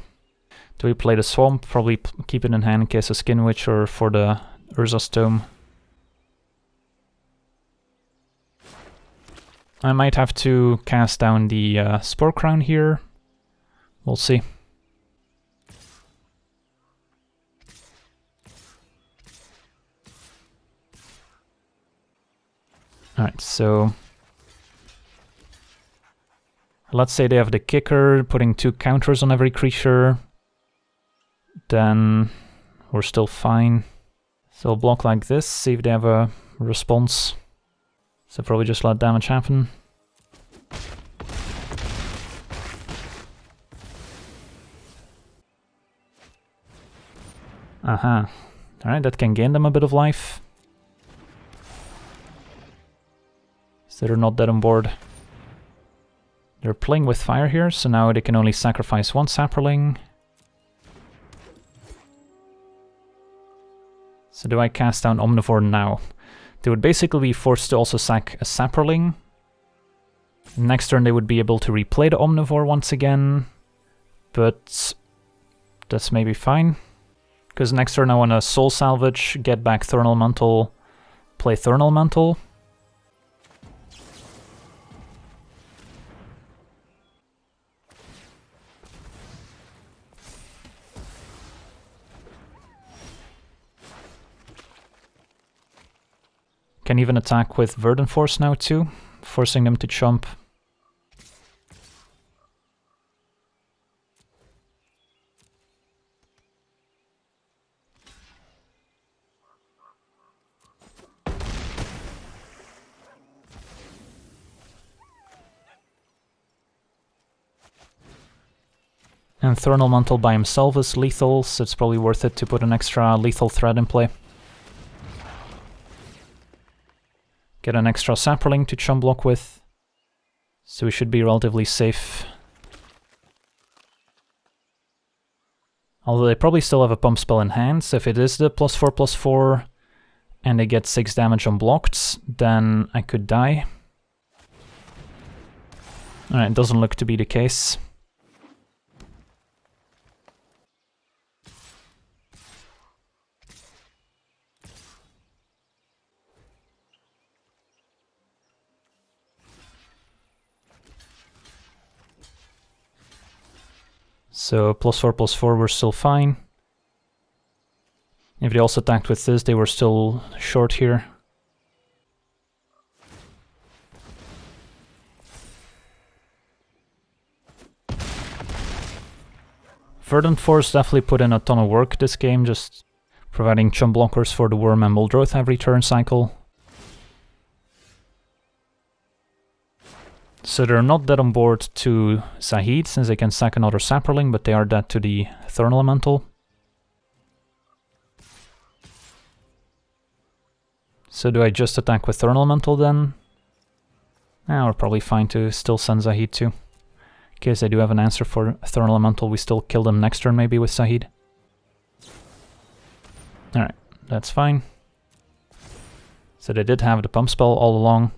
To replay the Swamp, probably keep it in hand in case of Skin Witch or for the Urza's Tome. I might have to Cast Down the Spore Crown here, we'll see. Alright, so let's say they have the kicker, putting 2 counters on every creature, then we're still fine. So we'll block like this, see if they have a response. So probably just let damage happen. Aha. Alright, that can gain them a bit of life. So they're not dead on board. They're playing with fire here, so now they can only sacrifice 1 Sapperling. So do I Cast Down Omnivore now? They would basically be forced to also sack a Sapperling. Next turn they would be able to replay the Omnivore once again, but that's maybe fine. Because next turn I want to Soul Salvage, get back Thorn Elemental, play Thorn Elemental. Can even attack with Verdant Force now too, forcing them to chump. And Thorn Elemental by himself is lethal, so it's probably worth it to put an extra lethal threat in play. Get an extra Sapperling to chump block with, so we should be relatively safe. Although they probably still have a pump spell in hand, so if it is the +4/+4 and they get 6 damage unblocked, then I could die. Alright, doesn't look to be the case. So +4/+4 we're still fine. If they also attacked with this, they were still short here. Verdant Force definitely put in a ton of work this game, just providing chump blockers for the Worm and Muldrotha every turn cycle. So they're not dead on board to Zahid, since they can sack another Sapperling, but they are dead to the Thorn Elemental. So do I just attack with Thorn Elemental then? Nah, we're probably fine to still send Zahid too. In case I do have an answer for Thorn Elemental, we still kill them next turn maybe with Zahid. Alright, that's fine. So they did have the pump spell all along.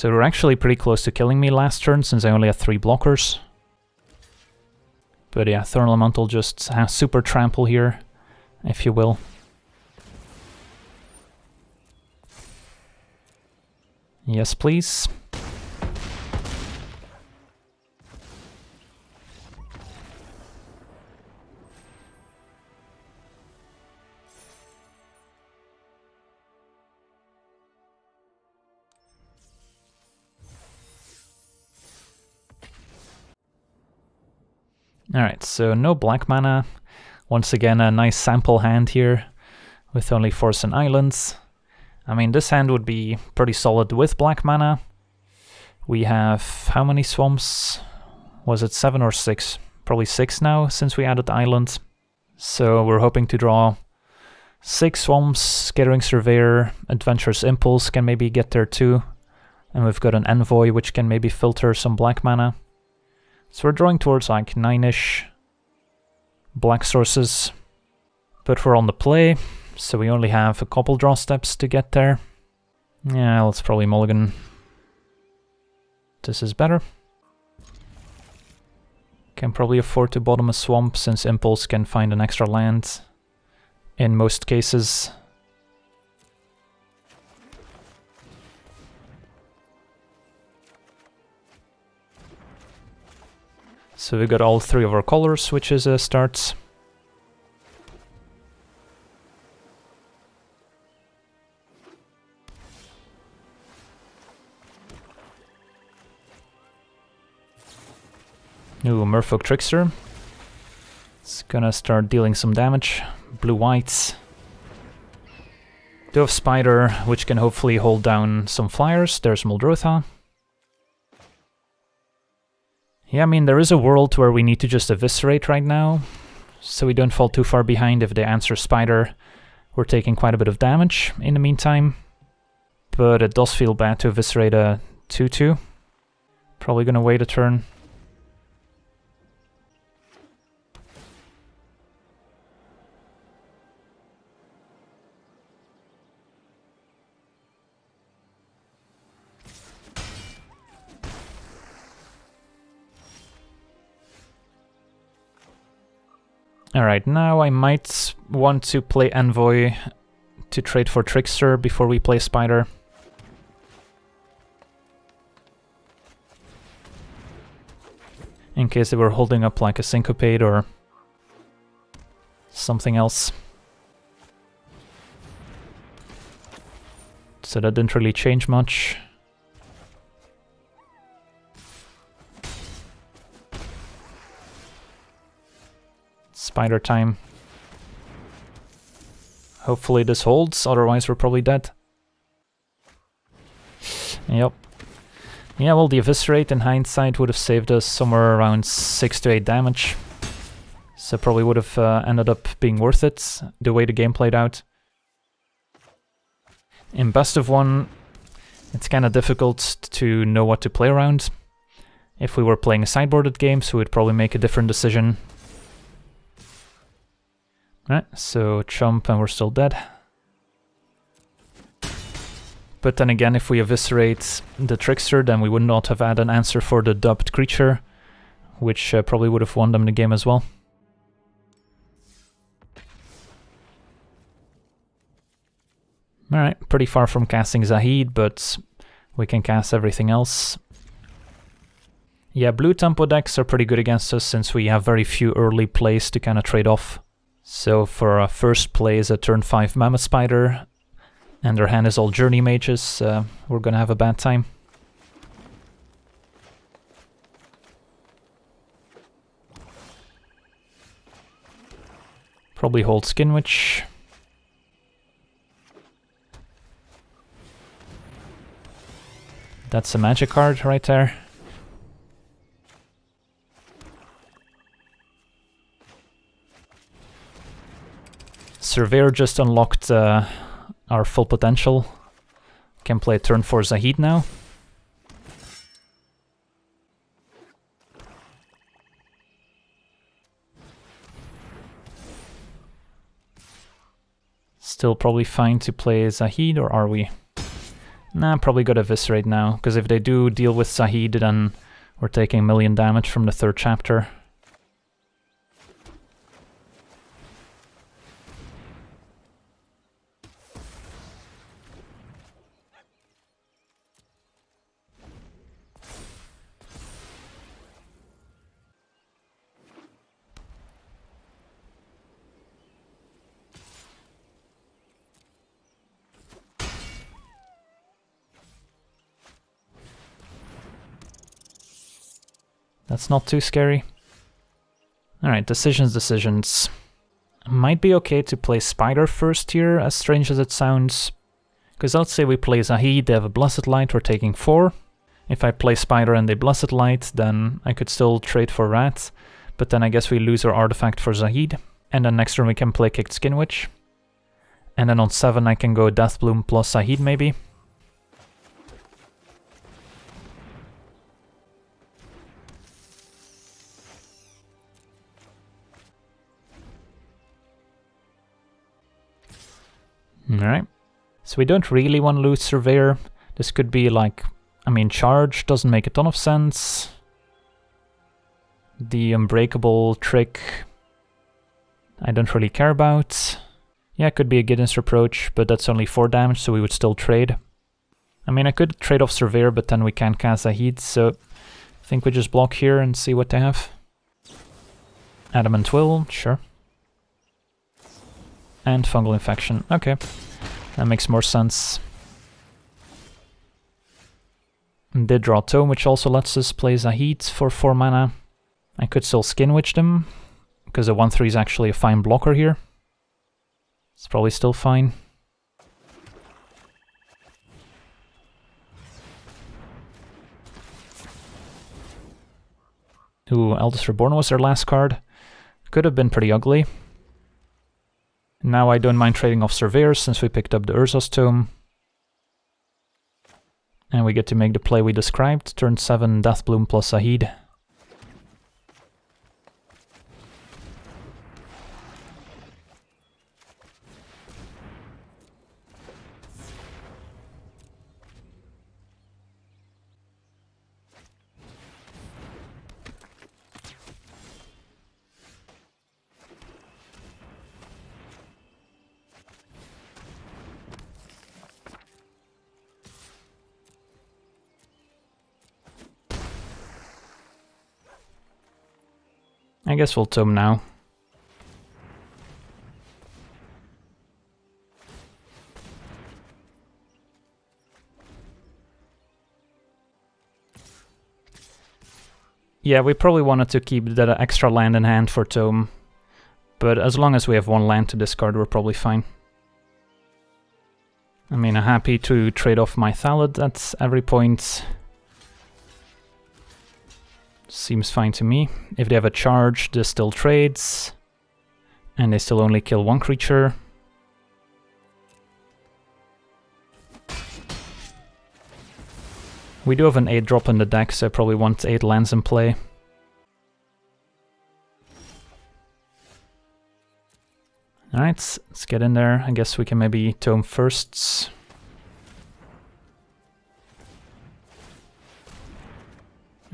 So they were actually pretty close to killing me last turn since I only had 3 blockers. But yeah, Thorn Elemental just has super trample here, if you will. Yes, please. Alright, so no black mana. Once again, a nice sample hand here with only Force and Islands. I mean, this hand would be pretty solid with black mana. We have how many swamps? Was it 7 or 6? Probably 6 now since we added Islands. So we're hoping to draw 6 swamps, Scattering Surveyor, Adventurous Impulse can maybe get there too. And we've got an Envoy which can maybe filter some black mana. So we're drawing towards like 9-ish black sources, but we're on the play, so we only have a couple draw steps to get there. Yeah, let's probably mulligan. This is better. Can probably afford to bottom a swamp since Impulse can find an extra land in most cases. So we got all 3 of our colors, which is a start. Ooh, Merfolk Trickster. It's gonna start dealing some damage. Blue-whites. Do have Spider, which can hopefully hold down some flyers. There's Muldrotha. Yeah, I mean, there is a world where we need to just Eviscerate right now, so we don't fall too far behind if they answer Spider. We're taking quite a bit of damage in the meantime, but it does feel bad to Eviscerate a 2-2. Probably gonna wait a turn. Alright, now I might want to play Envoy to trade for Trickster before we play Spider. In case they were holding up like a Syncopate or something else. So that didn't really change much. Spider time. Hopefully this holds, otherwise we're probably dead. Yep. Yeah, well, the Eviscerate in hindsight would have saved us somewhere around 6 to 8 damage. So probably would have ended up being worth it, the way the game played out. In best of one, it's kind of difficult to know what to play around. If we were playing a sideboarded game, so we'd probably make a different decision. Right, so chump and we're still dead. But then again, if we Eviscerate the Trickster, then we would not have had an answer for the dubbed creature, which probably would have won them the game as well. Alright, pretty far from casting Zahid, but we can cast everything else. Yeah, blue tempo decks are pretty good against us since we have very few early plays to kind of trade off. So for our first play is a turn 5 Mammoth Spider, and their hand is all Journey Mages, we're gonna have a bad time. Probably hold Skin Witch. That's a magic card right there. Surveyor just unlocked our full potential. Can play turn 4 Zahid now. Still probably fine to play Zahid, or are we? Nah, probably got Eviscerate now, because if they do deal with Zahid, then we're taking 1 million damage from the 3rd chapter. That's not too scary. Alright, decisions. Might be okay to play Spider first here, as strange as it sounds. Because let's say we play Zahid, they have a Blessed Light, we're taking 4. If I play Spider and they Blessed Light, then I could still trade for Rat. But then I guess we lose our artifact for Zahid. And then next turn we can play Kicked Skin Witch. And then on 7 I can go Deathbloom plus Zahid maybe. Alright, so we don't really want to lose Surveyor. This could be like, I mean, Charge doesn't make a ton of sense. The Unbreakable trick I don't really care about. Yeah, it could be a Gideon's Reproach, but that's only 4 damage, so we would still trade. I mean, I could trade off Surveyor, but then we can't cast Zahid, so I think we just block here and see what they have. Adamant Will, sure. And Fungal Infection. Okay, that makes more sense. And did draw Tome, which also lets us play Zahid for 4 mana. I could still Skin Witch them, because the 1-3 is actually a fine blocker here. It's probably still fine. Ooh, Eldest Reborn was their last card. Could have been pretty ugly. Now I don't mind trading off Surveyor since we picked up the Urza's Tome. And we get to make the play we described, turn 7 Deathbloom plus Zahid. I guess we'll Tome now. Yeah, we probably wanted to keep that extra land in hand for Tome, but as long as we have 1 land to discard, we're probably fine. I mean, I'm happy to trade off my Thalid at every point. Seems fine to me. If they have a Charge, this still trades, and they still only kill 1 creature. We do have an 8 drop in the deck, so I probably want 8 lands in play. Alright, let's get in there. I guess we can maybe Tome firsts.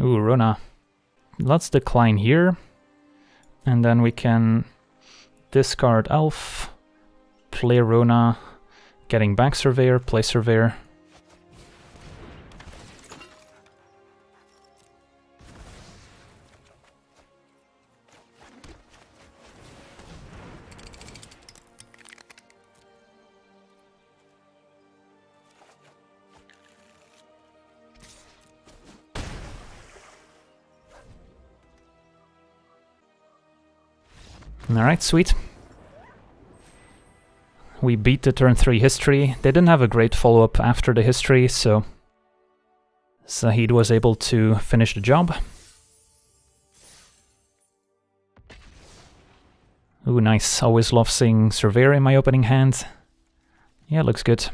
Ooh, Rona. Let's decline here, and then we can discard Elf, play Rona, getting back Surveyor, play Surveyor. Alright, sweet. We beat the turn 3 history. They didn't have a great follow-up after the history, so Zahid was able to finish the job. Ooh, nice. Always love seeing Surveyor in my opening hand. Yeah, looks good.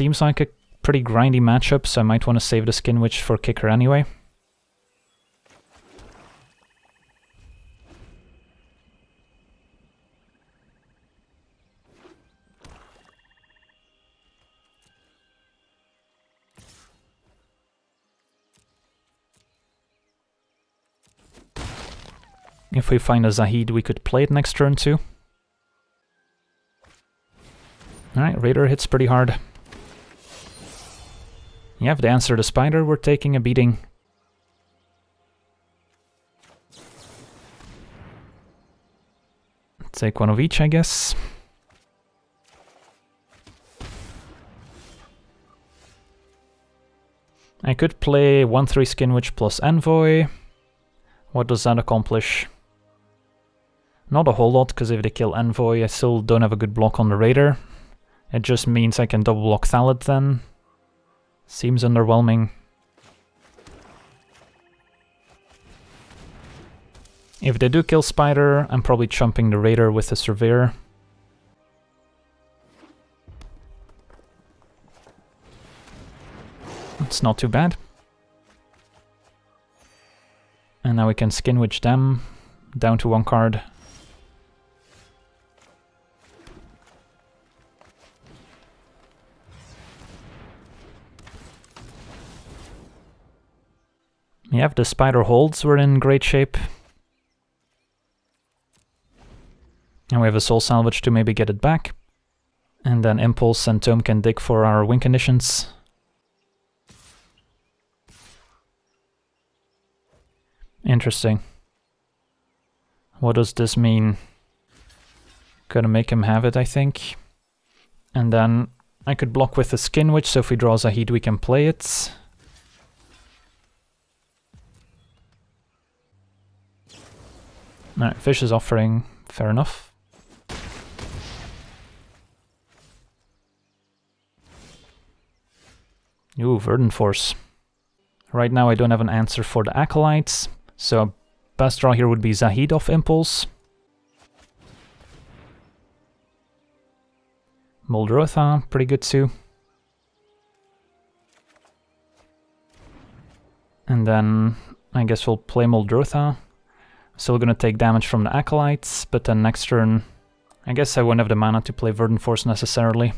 seems like a pretty grindy matchup, so I might want to save the Skin Witch for kicker anyway. If we find a Zahid, we could play it next turn too. Alright, Raider hits pretty hard. Yeah, if they answer the Spider, we're taking a beating. Take one of each, I guess. I could play 1-3 Skin Witch plus Envoy. What does that accomplish? Not a whole lot, because if they kill Envoy, I still don't have a good block on the Raider. It just means I can double block Thalid then. Seems underwhelming. If they do kill Spider, I'm probably chumping the Raider with the Surveyor. It's not too bad. And now we can Skin Witch them, down to one card. Yeah, if the Spider holds, we're in great shape. And we have a Soul Salvage to maybe get it back. And then Impulse and Tome can dig for our win conditions. Interesting. What does this mean? Gonna make him have it, I think. And then I could block with the Skin Witch, so if we draw Zahid, we can play it. Alright, Vicious Offering, fair enough. Ooh, Verdant Force. Right now I don't have an answer for the Acolytes, so best draw here would be Zahid off Impulse. Muldrotha, pretty good too. And then I guess we'll play Muldrotha. Still gonna take damage from the Acolytes, but then next turn I guess I won't have the mana to play Verdant Force necessarily.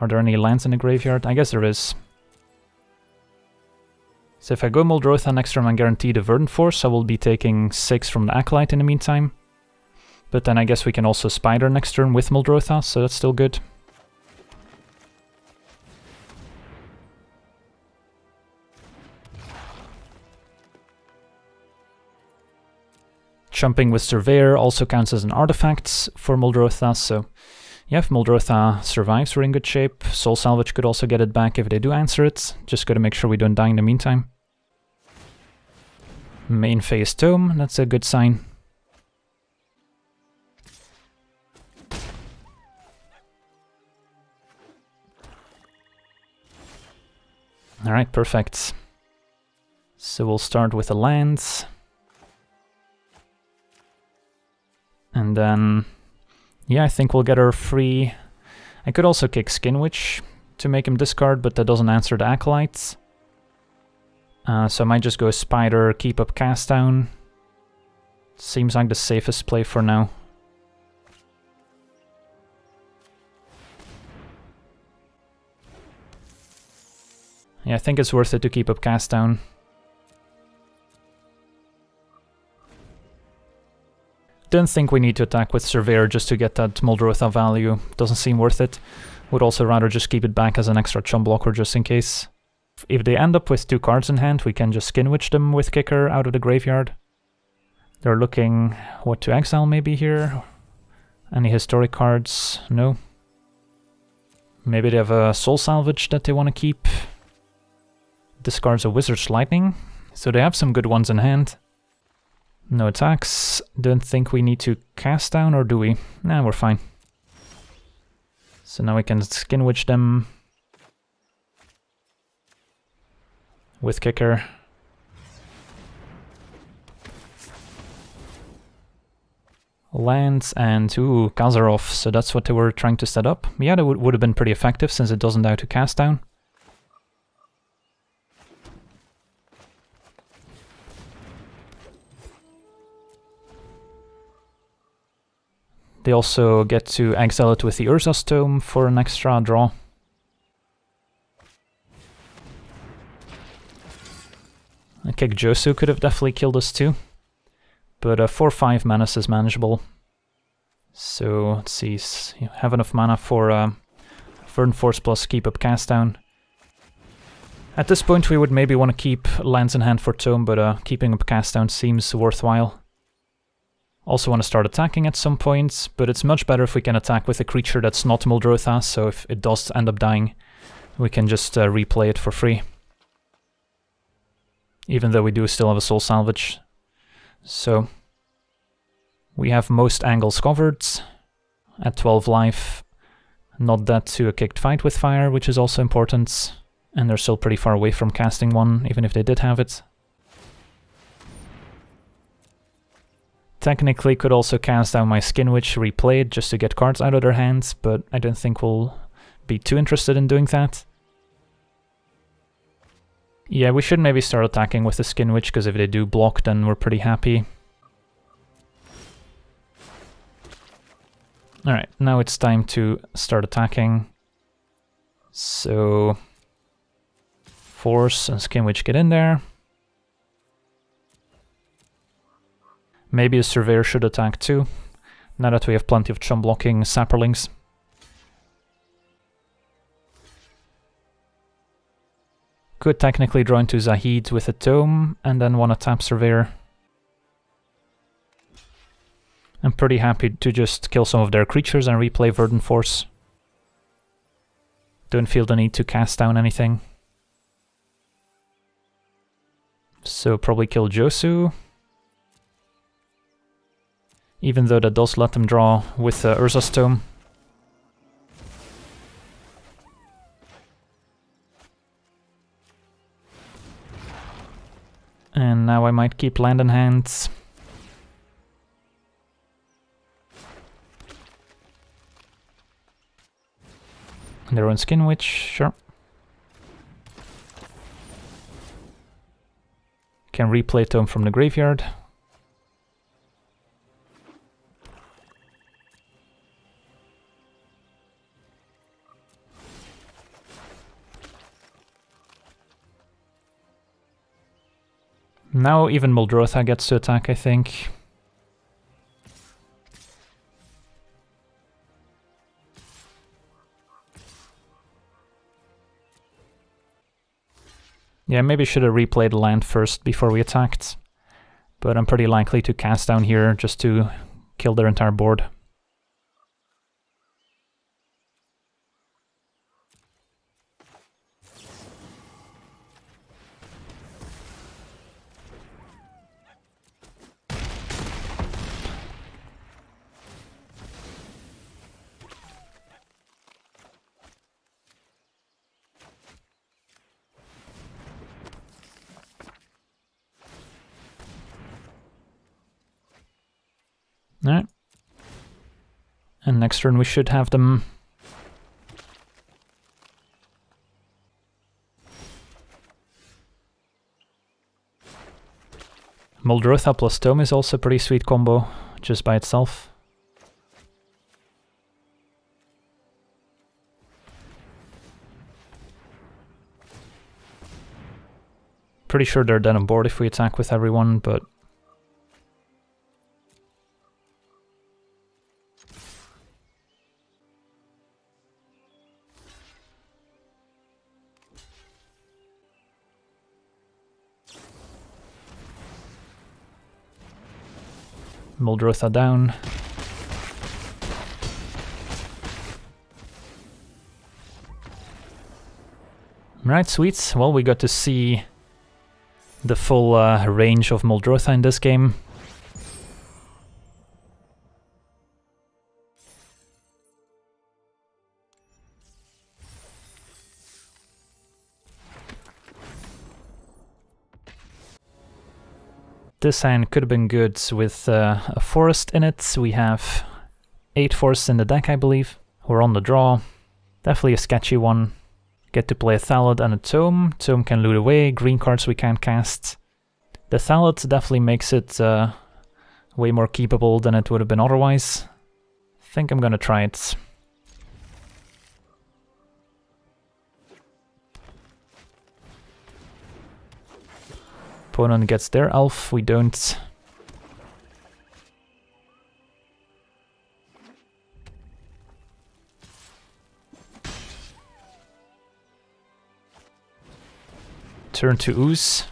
Are there any lands in the graveyard? I guess there is. So if I go Muldrotha next turn, I'm guaranteed a Verdant Force. I will be taking 6 from the Acolyte in the meantime. But then I guess we can also Spider next turn with Muldrotha, so that's still good. Jumping with Surveyor also counts as an artifact for Muldrotha, so yeah, if Muldrotha survives, we're in good shape. Soul Salvage could also get it back if they do answer it. Just gotta make sure we don't die in the meantime. Main phase Tome, that's a good sign. Alright, perfect. So we'll start with the lands. And then, yeah, I think we'll get her free. I could also kick Skin Witch to make him discard, but that doesn't answer the Acolytes. So I might just go Spider, keep up Cast Down. Seems like the safest play for now. Yeah, I think it's worth it to keep up Cast Down. Don't think we need to attack with Surveyor just to get that Muldrotha value. Doesn't seem worth it. Would also rather just keep it back as an extra chump blocker just in case. If they end up with 2 cards in hand, we can just Skin Witch them with kicker out of the graveyard. They're looking what to exile maybe here. Any historic cards? No. Maybe they have a Soul Salvage that they want to keep. Discards a Wizard's Lightning. So they have some good ones in hand. No attacks. Don't think we need to Cast Down, or do we? Nah, we're fine. So now we can Skin Witch them with kicker. lands and, ooh, Kazaroff, so that's what they were trying to set up. Yeah, that would have been pretty effective since it doesn't die to Cast Down. They also get to exile it with the Urza's Tome for an extra draw. A Kick Josu could have definitely killed us too, but 4-5 mana is manageable. So let's see, you have enough mana for Verdant Force plus keep up Cast Down. At this point we would maybe want to keep lands in hand for Tome, but keeping up Cast Down seems worthwhile. Also want to start attacking at some point, but it's much better if we can attack with a creature that's not Muldrotha, so if it does end up dying, we can just replay it for free. Even though we do still have a Soul Salvage. So we have most angles covered at 12 life. Not dead to a Kicked Fight with Fire, which is also important. And they're still pretty far away from casting one, even if they did have it. Technically could also cast down my Skin Witch, replay it just to get cards out of their hands, but I don't think we'll be too interested in doing that. Yeah, we should maybe start attacking with the Skin Witch, because if they do block, then we're pretty happy. Alright, now it's time to start attacking. So Force and Skin Witch get in there. Maybe a Surveyor should attack too, now that we have plenty of chump-blocking Sapperlings. Could technically draw into Zahid with a Tome, and then want to tap Surveyor. I'm pretty happy to just kill some of their creatures and replay Verdant Force. Don't feel the need to cast down anything. So probably kill Josu. Even though that does let them draw with Urza's Tome. And now I might keep land in hand. Their own Skin Witch, sure. Can replay Tome from the graveyard. Now even Muldrotha gets to attack, I think. Yeah, maybe should have replayed the land first before we attacked. But I'm pretty likely to cast down here just to kill their entire board. Alright. And next turn we should have them. Muldrotha plus Tome is also a pretty sweet combo, just by itself. Pretty sure they're dead on board if we attack with everyone, but Muldrotha down. Right, sweet. Well, we got to see the full range of Muldrotha in this game. This hand could have been good with a forest in it. We have 8 forests in the deck, I believe. We're on the draw. Definitely a sketchy one. Get to play a Thalid and a Tome. Tome can loot away, green cards we can't cast. The Thalid definitely makes it way more keepable than it would have been otherwise. I think I'm gonna try it. Opponent gets their elf, we don't. Turn to Ooze.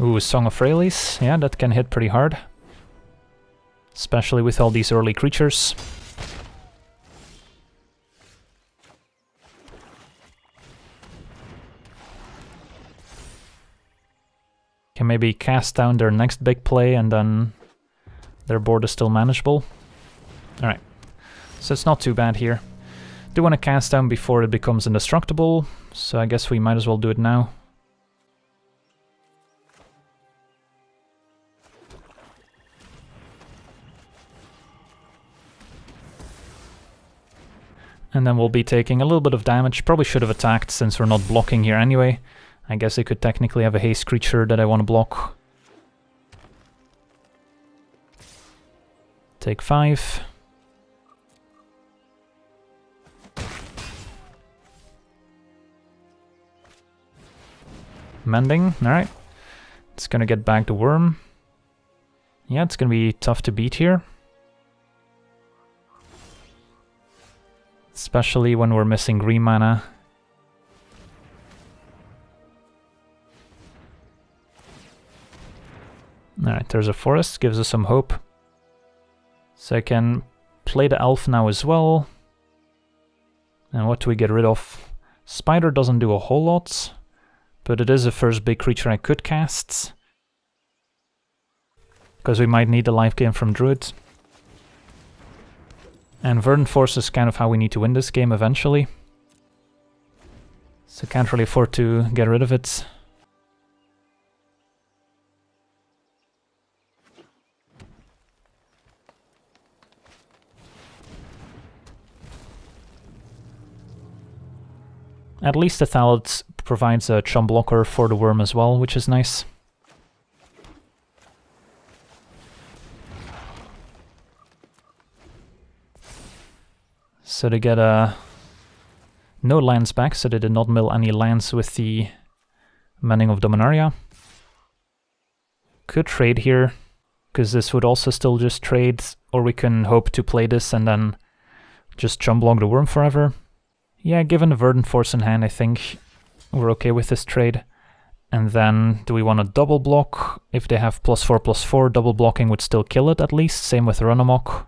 Ooh, Song of Rayleigh's. Yeah, that can hit pretty hard. Especially with all these early creatures. Can maybe cast down their next big play and then their board is still manageable. Alright, so it's not too bad here. Do want to cast down before it becomes indestructible, so I guess we might as well do it now. And then we'll be taking a little bit of damage. Probably should have attacked since we're not blocking here anyway. I guess I could technically have a haste creature that I want to block. Take 5. Mending, alright. It's gonna get back the worm. Yeah, it's gonna be tough to beat here. Especially when we're missing green mana. Alright, there's a forest, gives us some hope. So I can play the elf now as well. And what do we get rid of? Spider doesn't do a whole lot, but it is the first big creature I could cast. Because we might need the life gain from Druid. And Verdant Force is kind of how we need to win this game eventually. So can't really afford to get rid of it. At least the Thalid provides a chump blocker for the worm as well, which is nice. So they get no lands back, so they did not mill any lands with the Mending of Dominaria. Could trade here, because this would also still just trade, or we can hope to play this and then just chump block the worm forever. Yeah, given the Verdant Force in hand, I think we're okay with this trade. And then, do we want to double block? If they have +4/+4, double blocking would still kill it at least, same with Runamok.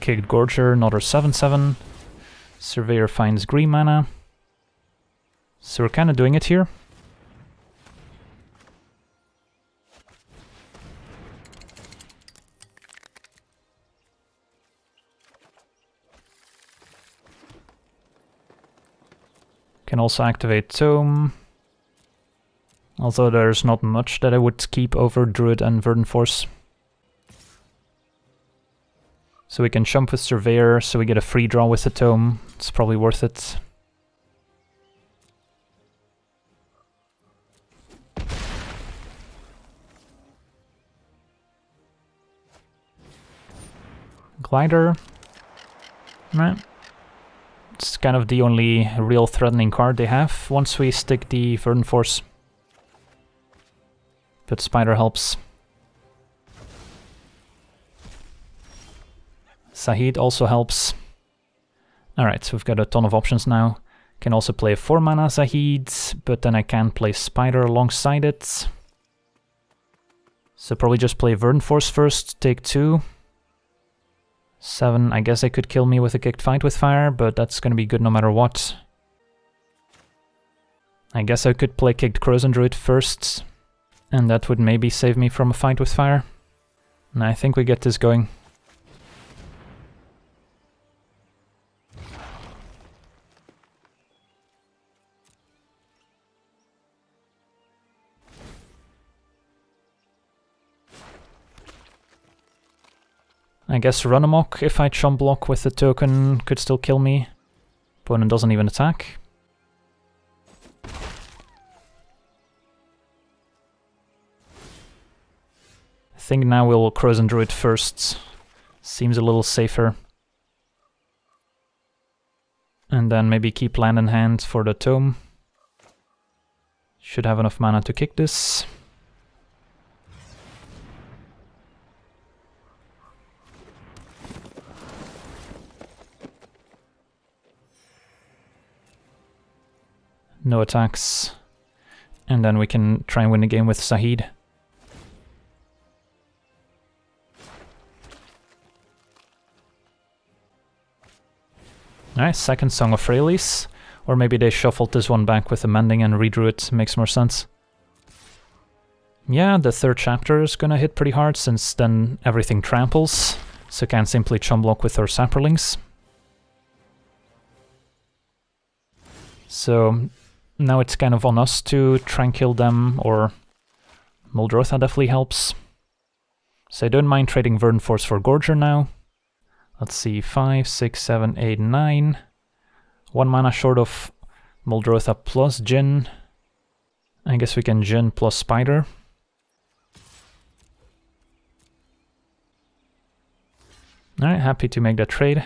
Kicked Gorger, another 7/7. Surveyor finds green mana. So we're kind of doing it here. Can also activate Tome. Although there's not much that I would keep over Druid and Verdant Force. So we can chump with Surveyor, so we get a free draw with the Tome. It's probably worth it. Glider. Right. It's kind of the only real threatening card they have once we stick the Verdant Force. But Spider helps. Zahid also helps. Alright, so we've got a ton of options now. Can also play a 4-mana Zahid, but then I can play Spider alongside it. So probably just play Verdant Force first, take 2. 7, I guess they could kill me with a kicked fight with fire, but that's gonna be good no matter what. I guess I could play kicked Krosan Druid first, and that would maybe save me from a fight with fire. And I think we get this going. I guess run amok, if I chomp block with the token, could still kill me. Opponent doesn't even attack. I think now we'll Krosan Druid first. Seems a little safer. And then maybe keep land in hand for the tome. Should have enough mana to kick this. No attacks, and then we can try and win the game with Zahid. Alright, second Song of Release, or maybe they shuffled this one back with the Mending and redrew it, makes more sense. Yeah, the third chapter is gonna hit pretty hard, since then everything tramples, so can't simply chump block with our Sapperlings. So now it's kind of on us to try and kill them, or Muldrotha definitely helps. So I don't mind trading Verdant Force for Gorger now. Let's see, 5, 6, 7, 8, 9. 1 mana short of Muldrotha plus Jhin. I guess we can Jhin plus Spider. Alright, happy to make that trade.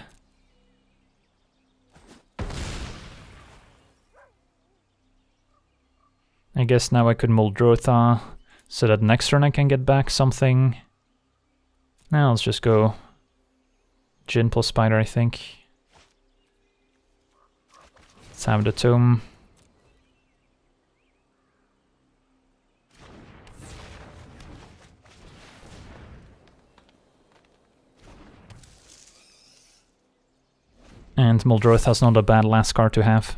I guess now I could Muldrotha, so that next turn I can get back something. Now let's just go Jhin plus Spider, I think. Let's have the Tome. And Muldrotha's not a bad last card to have.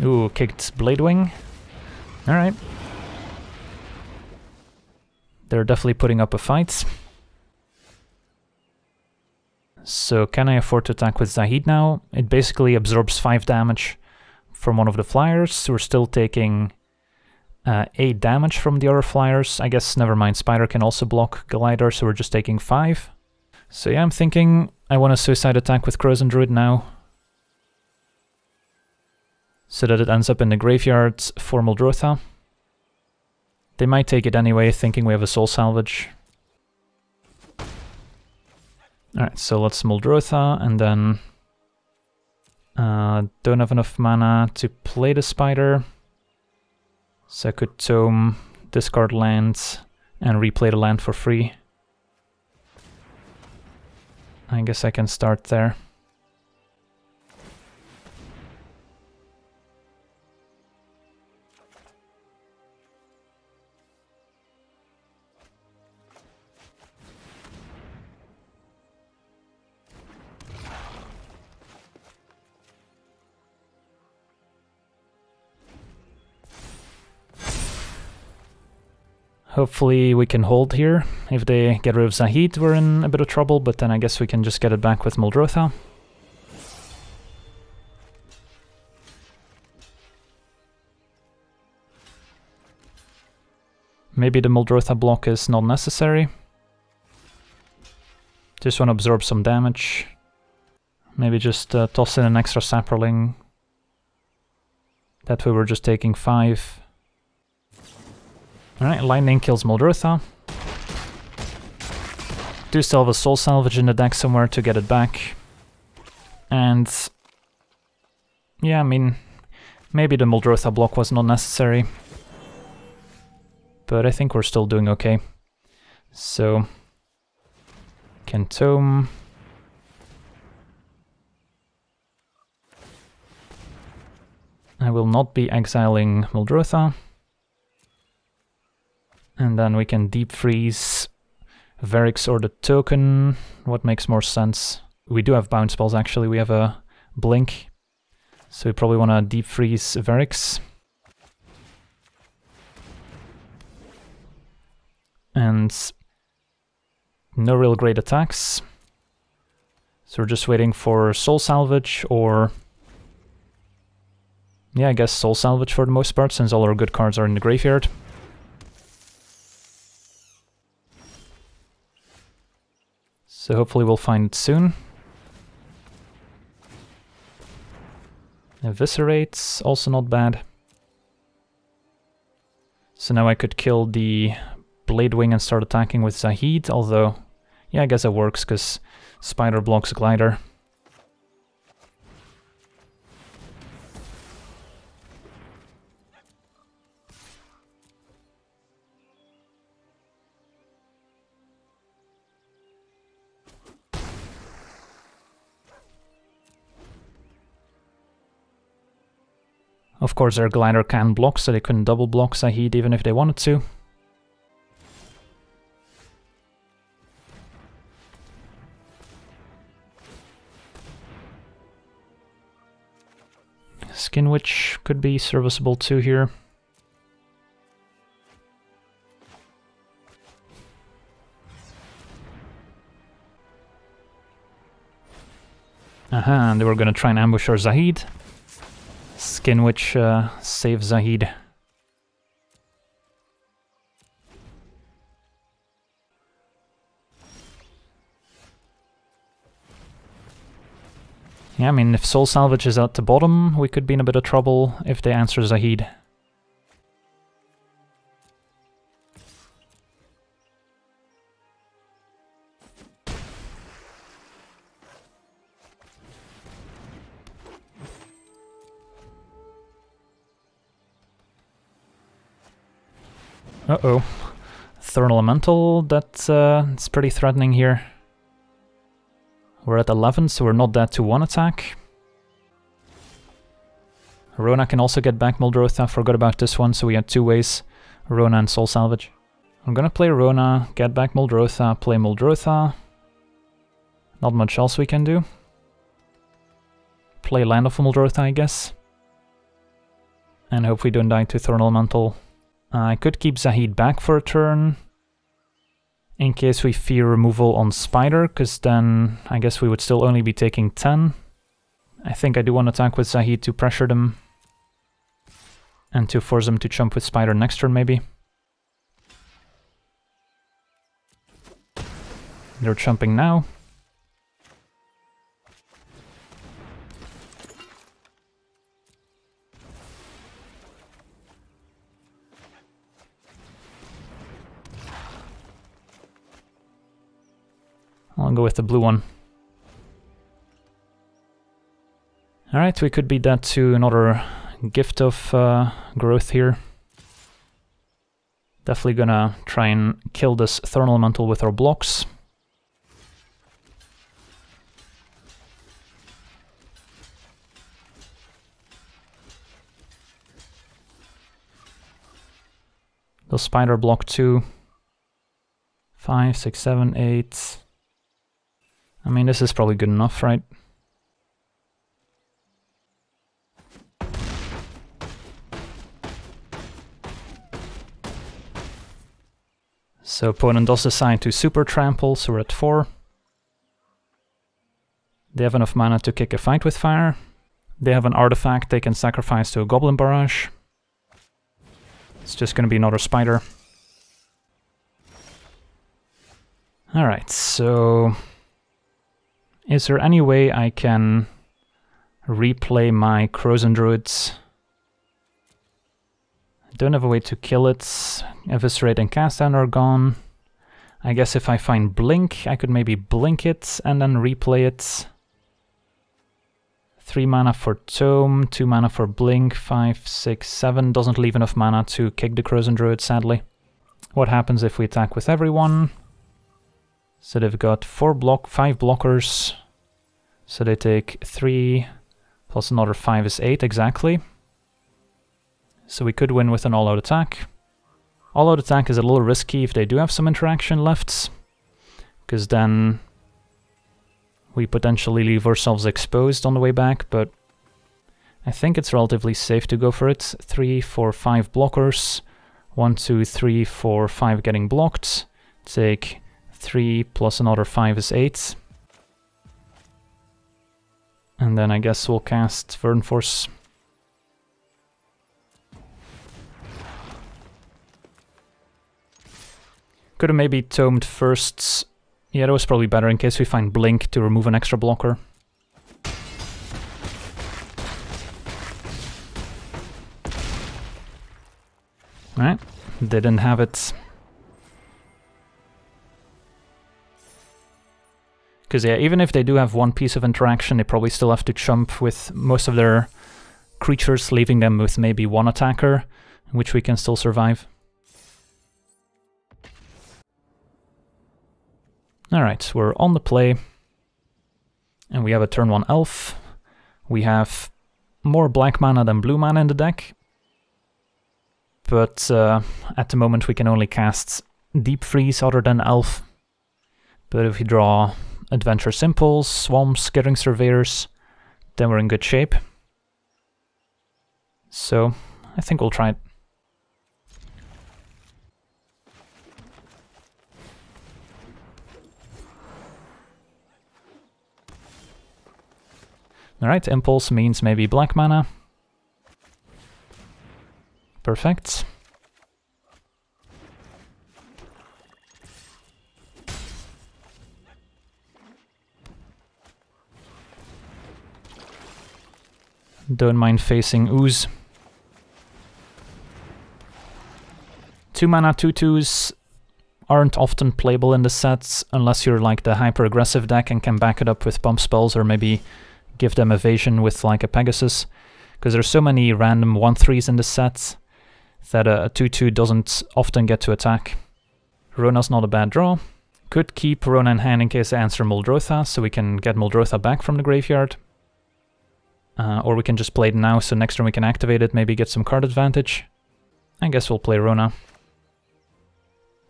Ooh, kicked Bladewing. Alright. They're definitely putting up a fight. So can I afford to attack with Zahid now? It basically absorbs 5 damage from one of the flyers. We're still taking 8 damage from the other flyers. I guess never mind, Spider can also block Glider, so we're just taking 5. So yeah, I'm thinking I want a suicide attack with Krosan Druid now, so that it ends up in the graveyard for Muldrotha. They might take it anyway, thinking we have a Soul Salvage. Alright, so let's Muldrotha, and then don't have enough mana to play the Spider. So I could Tome, discard land, and replay the land for free. I guess I can start there. Hopefully we can hold here. If they get rid of Zahid, we're in a bit of trouble, but then I guess we can just get it back with Muldrotha. Maybe the Muldrotha block is not necessary. Just want to absorb some damage. Maybe just toss in an extra Sapperling. That way we're just taking 5. Alright, Lightning kills Muldrotha. Do still have a Soul Salvage in the deck somewhere to get it back. And yeah, I mean, maybe the Muldrotha block was not necessary, but I think we're still doing okay. So can Tome. I will not be exiling Muldrotha. And then we can Deep Freeze Varix or the token. What makes more sense? We do have bounce spells actually, we have a Blink. So we probably want to Deep Freeze Varix. And no real great attacks. So we're just waiting for Soul Salvage or... yeah, I guess Soul Salvage for the most part, since all our good cards are in the graveyard. So hopefully we'll find it soon. Eviscerate's also not bad. So now I could kill the Bladewing and start attacking with Zahid, although... yeah, I guess it works, because Spider blocks Glider. Of course their Glider can block, so they couldn't double block Zahid even if they wanted to. Skin Witch could be serviceable too here. Aha, and they were gonna try and ambush our Zahid. Skin Witch save Zahid. Yeah, I mean, if Soul Salvage is at the bottom, we could be in a bit of trouble if they answer Zahid. Uh-oh. Thorn Elemental, that's pretty threatening here. We're at 11, so we're not dead to one attack. Rona can also get back Muldrotha, I forgot about this one, so we had two ways. Rona and Soul Salvage. I'm gonna play Rona, get back Muldrotha, play Muldrotha. Not much else we can do. Play Land of Muldrotha, I guess. And hope we don't die to Thorn Elemental. I could keep Zahid back for a turn, in case we fear removal on Spider, because then I guess we would still only be taking 10. I think I do want to attack with Zahid to pressure them, and to force them to jump with Spider next turn maybe. They're jumping now. I'll go with the blue one. Alright, we could be dead to another Gift of Growth here. Definitely gonna try and kill this Thorn Elemental with our blocks. The Spider block 2. 5, 6, 7, 8... I mean, this is probably good enough, right? So opponent does decide to super trample, so we're at 4. They have enough mana to kick a fight with fire. They have an artifact they can sacrifice to a goblin barrage. It's just gonna be another Spider. Alright, so... is there any way I can replay my Krosan Druid? I don't have a way to kill it. Eviscerate and Cast Down are gone. I guess if I find Blink, I could maybe Blink it and then replay it. 3 mana for Tome, 2 mana for Blink, 5, 6, 7. Doesn't leave enough mana to kick the Krosan Druid, sadly. What happens if we attack with everyone? So they've got 5 blockers, so they take 3, plus another 5 is 8, exactly. So we could win with an all-out attack. All-out attack is a little risky if they do have some interaction left, because then we potentially leave ourselves exposed on the way back, but I think it's relatively safe to go for it. 3, 4, 5 blockers. 1, 2, 3, 4, 5 getting blocked. Take 3 plus another 5 is 8. And then I guess we'll cast Verdant Force. Could have maybe tomed first. Yeah, that was probably better in case we find Blink to remove an extra blocker. Alright, didn't have it. Because yeah, even if they do have one piece of interaction, they probably still have to chump with most of their creatures, leaving them with maybe one attacker, which we can still survive. Alright, we're on the play, and we have a turn 1 elf. We have more black mana than blue mana in the deck, but at the moment we can only cast Deep Freeze other than elf. But if we draw Adventure Simples, Swamps, Skittering Surveyors, then we're in good shape. So, I think we'll try it. Alright, Impulse means maybe black mana. Perfect. Don't mind facing Ooze. 2 mana 2/2s aren't often playable in the sets unless you're like the hyper aggressive deck and can back it up with pump spells or maybe give them evasion with like a Pegasus, because there's so many random 1/3s in the set that a 2/2 doesn't often get to attack. Rona's not a bad draw. Could keep Rona in hand in case I answer Muldrotha, so we can get Muldrotha back from the graveyard. Or we can just play it now, so next turn we can activate it, maybe get some card advantage. I guess we'll play Rona.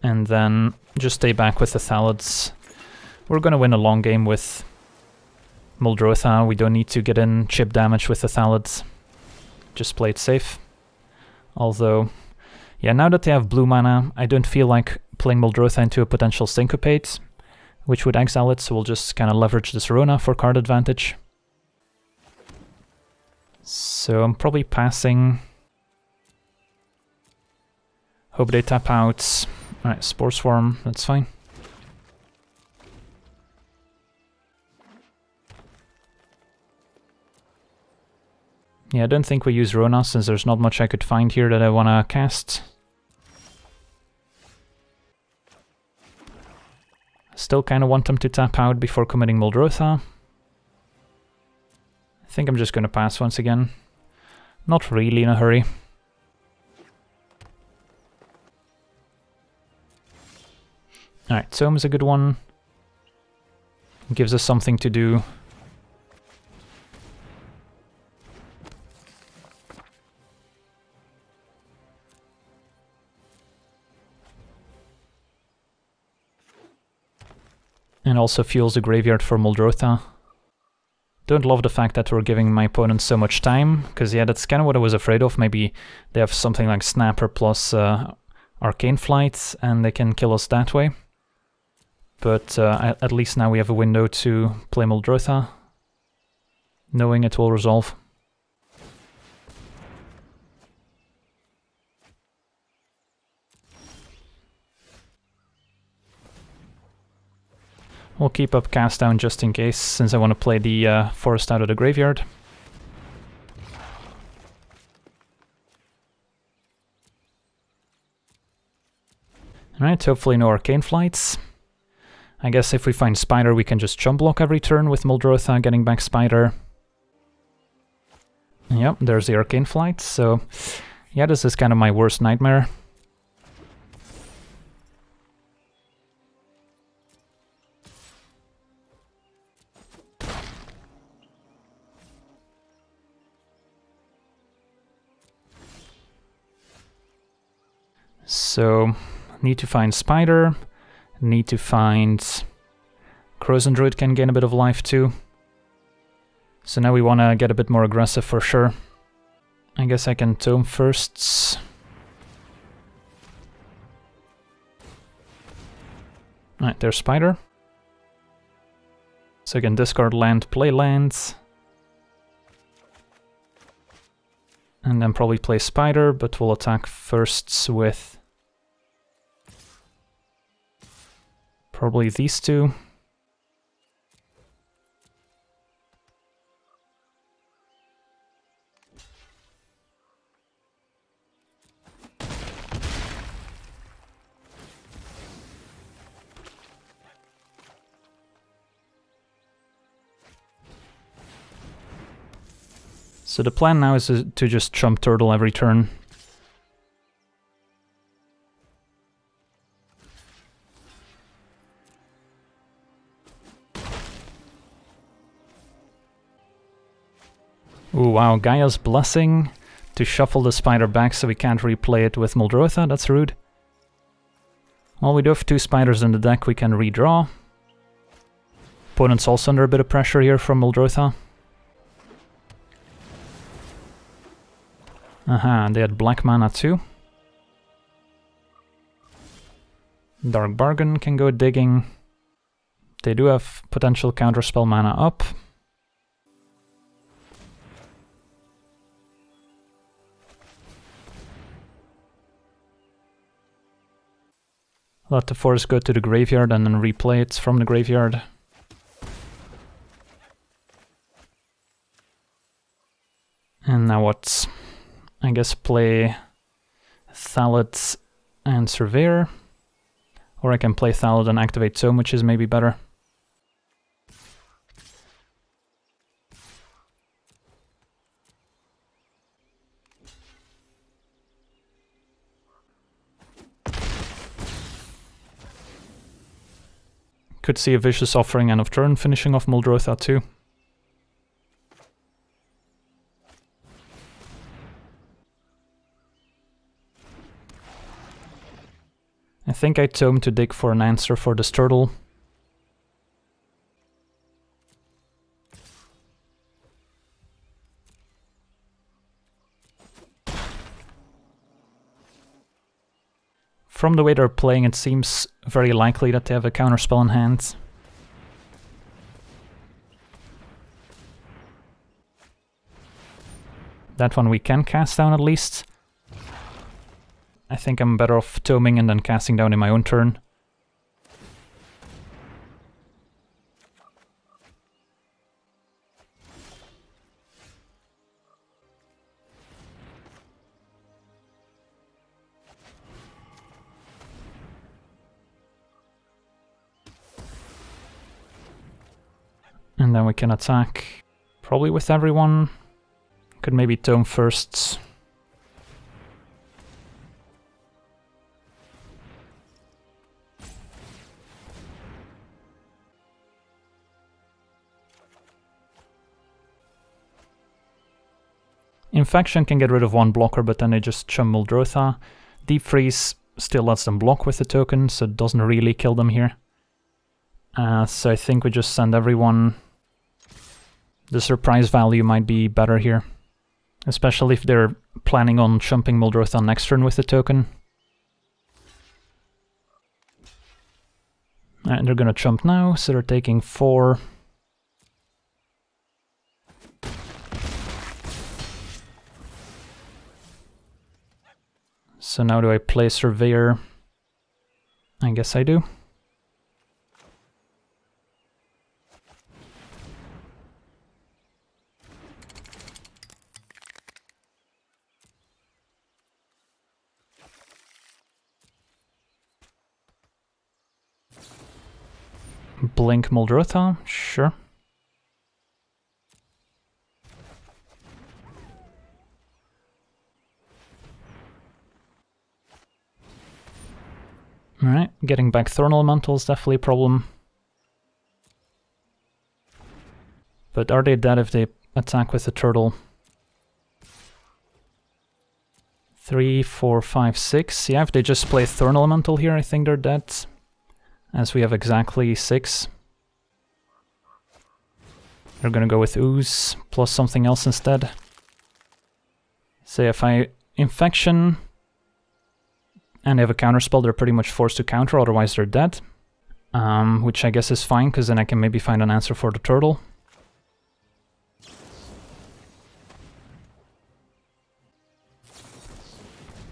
And then just stay back with the Thalids. We're gonna win a long game with Muldrotha, we don't need to get in chip damage with the Thalids. Just play it safe. Although, yeah, now that they have blue mana, I don't feel like playing Muldrotha into a potential Syncopate, which would exile it, so we'll just kind of leverage this Rona for card advantage. So I'm probably passing. Hope they tap out. Alright, Spore Swarm, that's fine. Yeah, I don't think we use Rona, since there's not much I could find here that I want to cast. Still kind of want them to tap out before committing Muldrotha. I think I'm just going to pass once again. Not really in a hurry. Alright, Tome's a good one. Gives us something to do. And also fuels the graveyard for Muldrotha. Don't love the fact that we're giving my opponent so much time, because yeah, that's kind of what I was afraid of. Maybe they have something like Snapper plus Arcane Flight, and they can kill us that way. But at least now we have a window to play Muldrotha, knowing it will resolve. We'll keep up Cast Down just in case, since I want to play the forest out of the graveyard. Alright, hopefully no Arcane Flights. I guess if we find Spider we can just chump block every turn with Muldrotha getting back Spider. Yep, there's the Arcane Flight, so yeah, this is kind of my worst nightmare. So need to find Spider, need to find Krosan Druid can gain a bit of life too. So now we want to get a bit more aggressive for sure. I guess I can Tome first. Alright, there's Spider. So I can discard land, play lands. And then probably play Spider, but we'll attack first with probably these two. So the plan now is to just chump turtle every turn. Ooh, wow, Gaia's Blessing to shuffle the Spider back so we can't replay it with Muldrotha, that's rude. Well, we do have two Spiders in the deck, we can redraw. Opponent's also under a bit of pressure here from Muldrotha. Aha, they had black mana too. Dark Bargain can go digging. They do have potential counterspell mana up. Let the forest go to the graveyard and then replay it from the graveyard. And now what? I guess play Thalid and Surveyor, or I can play Thalid and activate Tome, which is maybe better. Could see a Vicious Offering end of turn, finishing off Muldrotha too. I think I Tome to dig for an answer for this turtle. From the way they're playing, it seems very likely that they have a counterspell in hand. That one we can cast down at least. I think I'm better off Toming and then casting down in my own turn. And then we can attack, probably with everyone. Could maybe Tome first. Infection can get rid of one blocker, but then they just chum Muldrotha. Deep Freeze still lets them block with the token, so it doesn't really kill them here. So I think we just send everyone. The surprise value might be better here. Especially if they're planning on chumping Muldrotha next turn with the token. And they're gonna chump now, so they're taking 4. So now do I play Surveyor? I guess I do. Blink Muldrotha, sure. Alright, getting back Thorn Elemental is definitely a problem. But are they dead if they attack with the turtle? 3, 4, 5, 6. Yeah, if they just play Thorn Elemental here, I think they're dead. As we have exactly 6. They're gonna go with Ooze, plus something else instead. So if I Infection, and they have a counterspell, they're pretty much forced to counter, otherwise they're dead. Which I guess is fine, because then I can maybe find an answer for the turtle.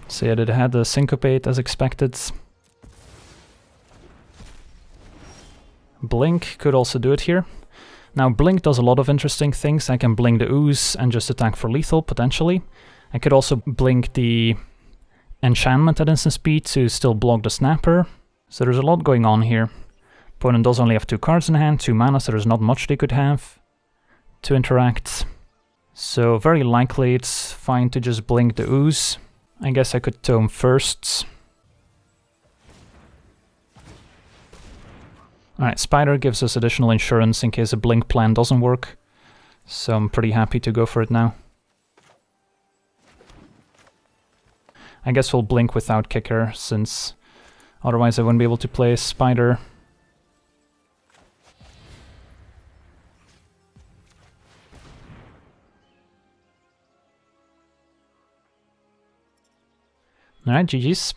So yeah, it had a Syncopate as expected. Blink could also do it here. Now Blink does a lot of interesting things. I can Blink the Ooze and just attack for lethal, potentially. I could also Blink the enchantment at instant speed to still block the snapper. So there's a lot going on here. Opponent does only have 2 cards in hand, 2 mana, so there's not much they could have to interact. So very likely it's fine to just Blink the Ooze. I guess I could Tome first. Alright, Spider gives us additional insurance in case a Blink plan doesn't work, so I'm pretty happy to go for it now. I guess we'll Blink without Kicker, since otherwise I wouldn't be able to play Spider. Alright, GG's.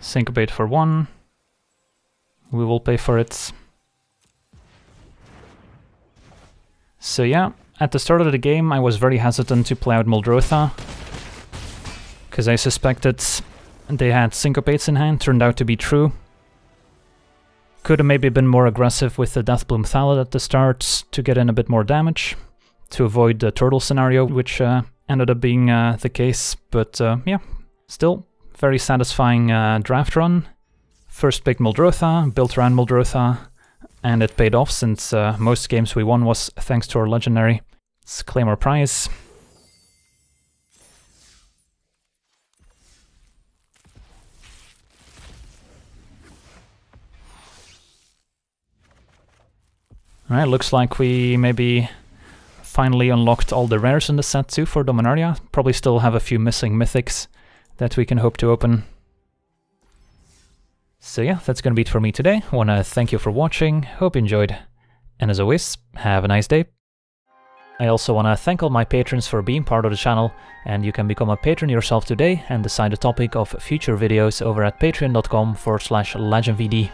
Syncopate for 1. We will pay for it. So yeah, at the start of the game I was very hesitant to play out Muldrotha, because I suspected they had Syncopates in hand, turned out to be true. Could have maybe been more aggressive with the Deathbloom Thalid at the start to get in a bit more damage, to avoid the turtle scenario, which ended up being the case, but yeah, still. Very satisfying draft run. First pick Muldrotha, built around Muldrotha, and it paid off since most games we won was thanks to our legendary. Let's claim our prize. Alright, looks like we maybe finally unlocked all the rares in the set too for Dominaria. Probably still have a few missing mythics that we can hope to open. So yeah, that's gonna be it for me today. I wanna thank you for watching, hope you enjoyed, and as always, have a nice day. I also wanna thank all my patrons for being part of the channel, and you can become a patron yourself today and decide the topic of future videos over at patreon.com/legendvd.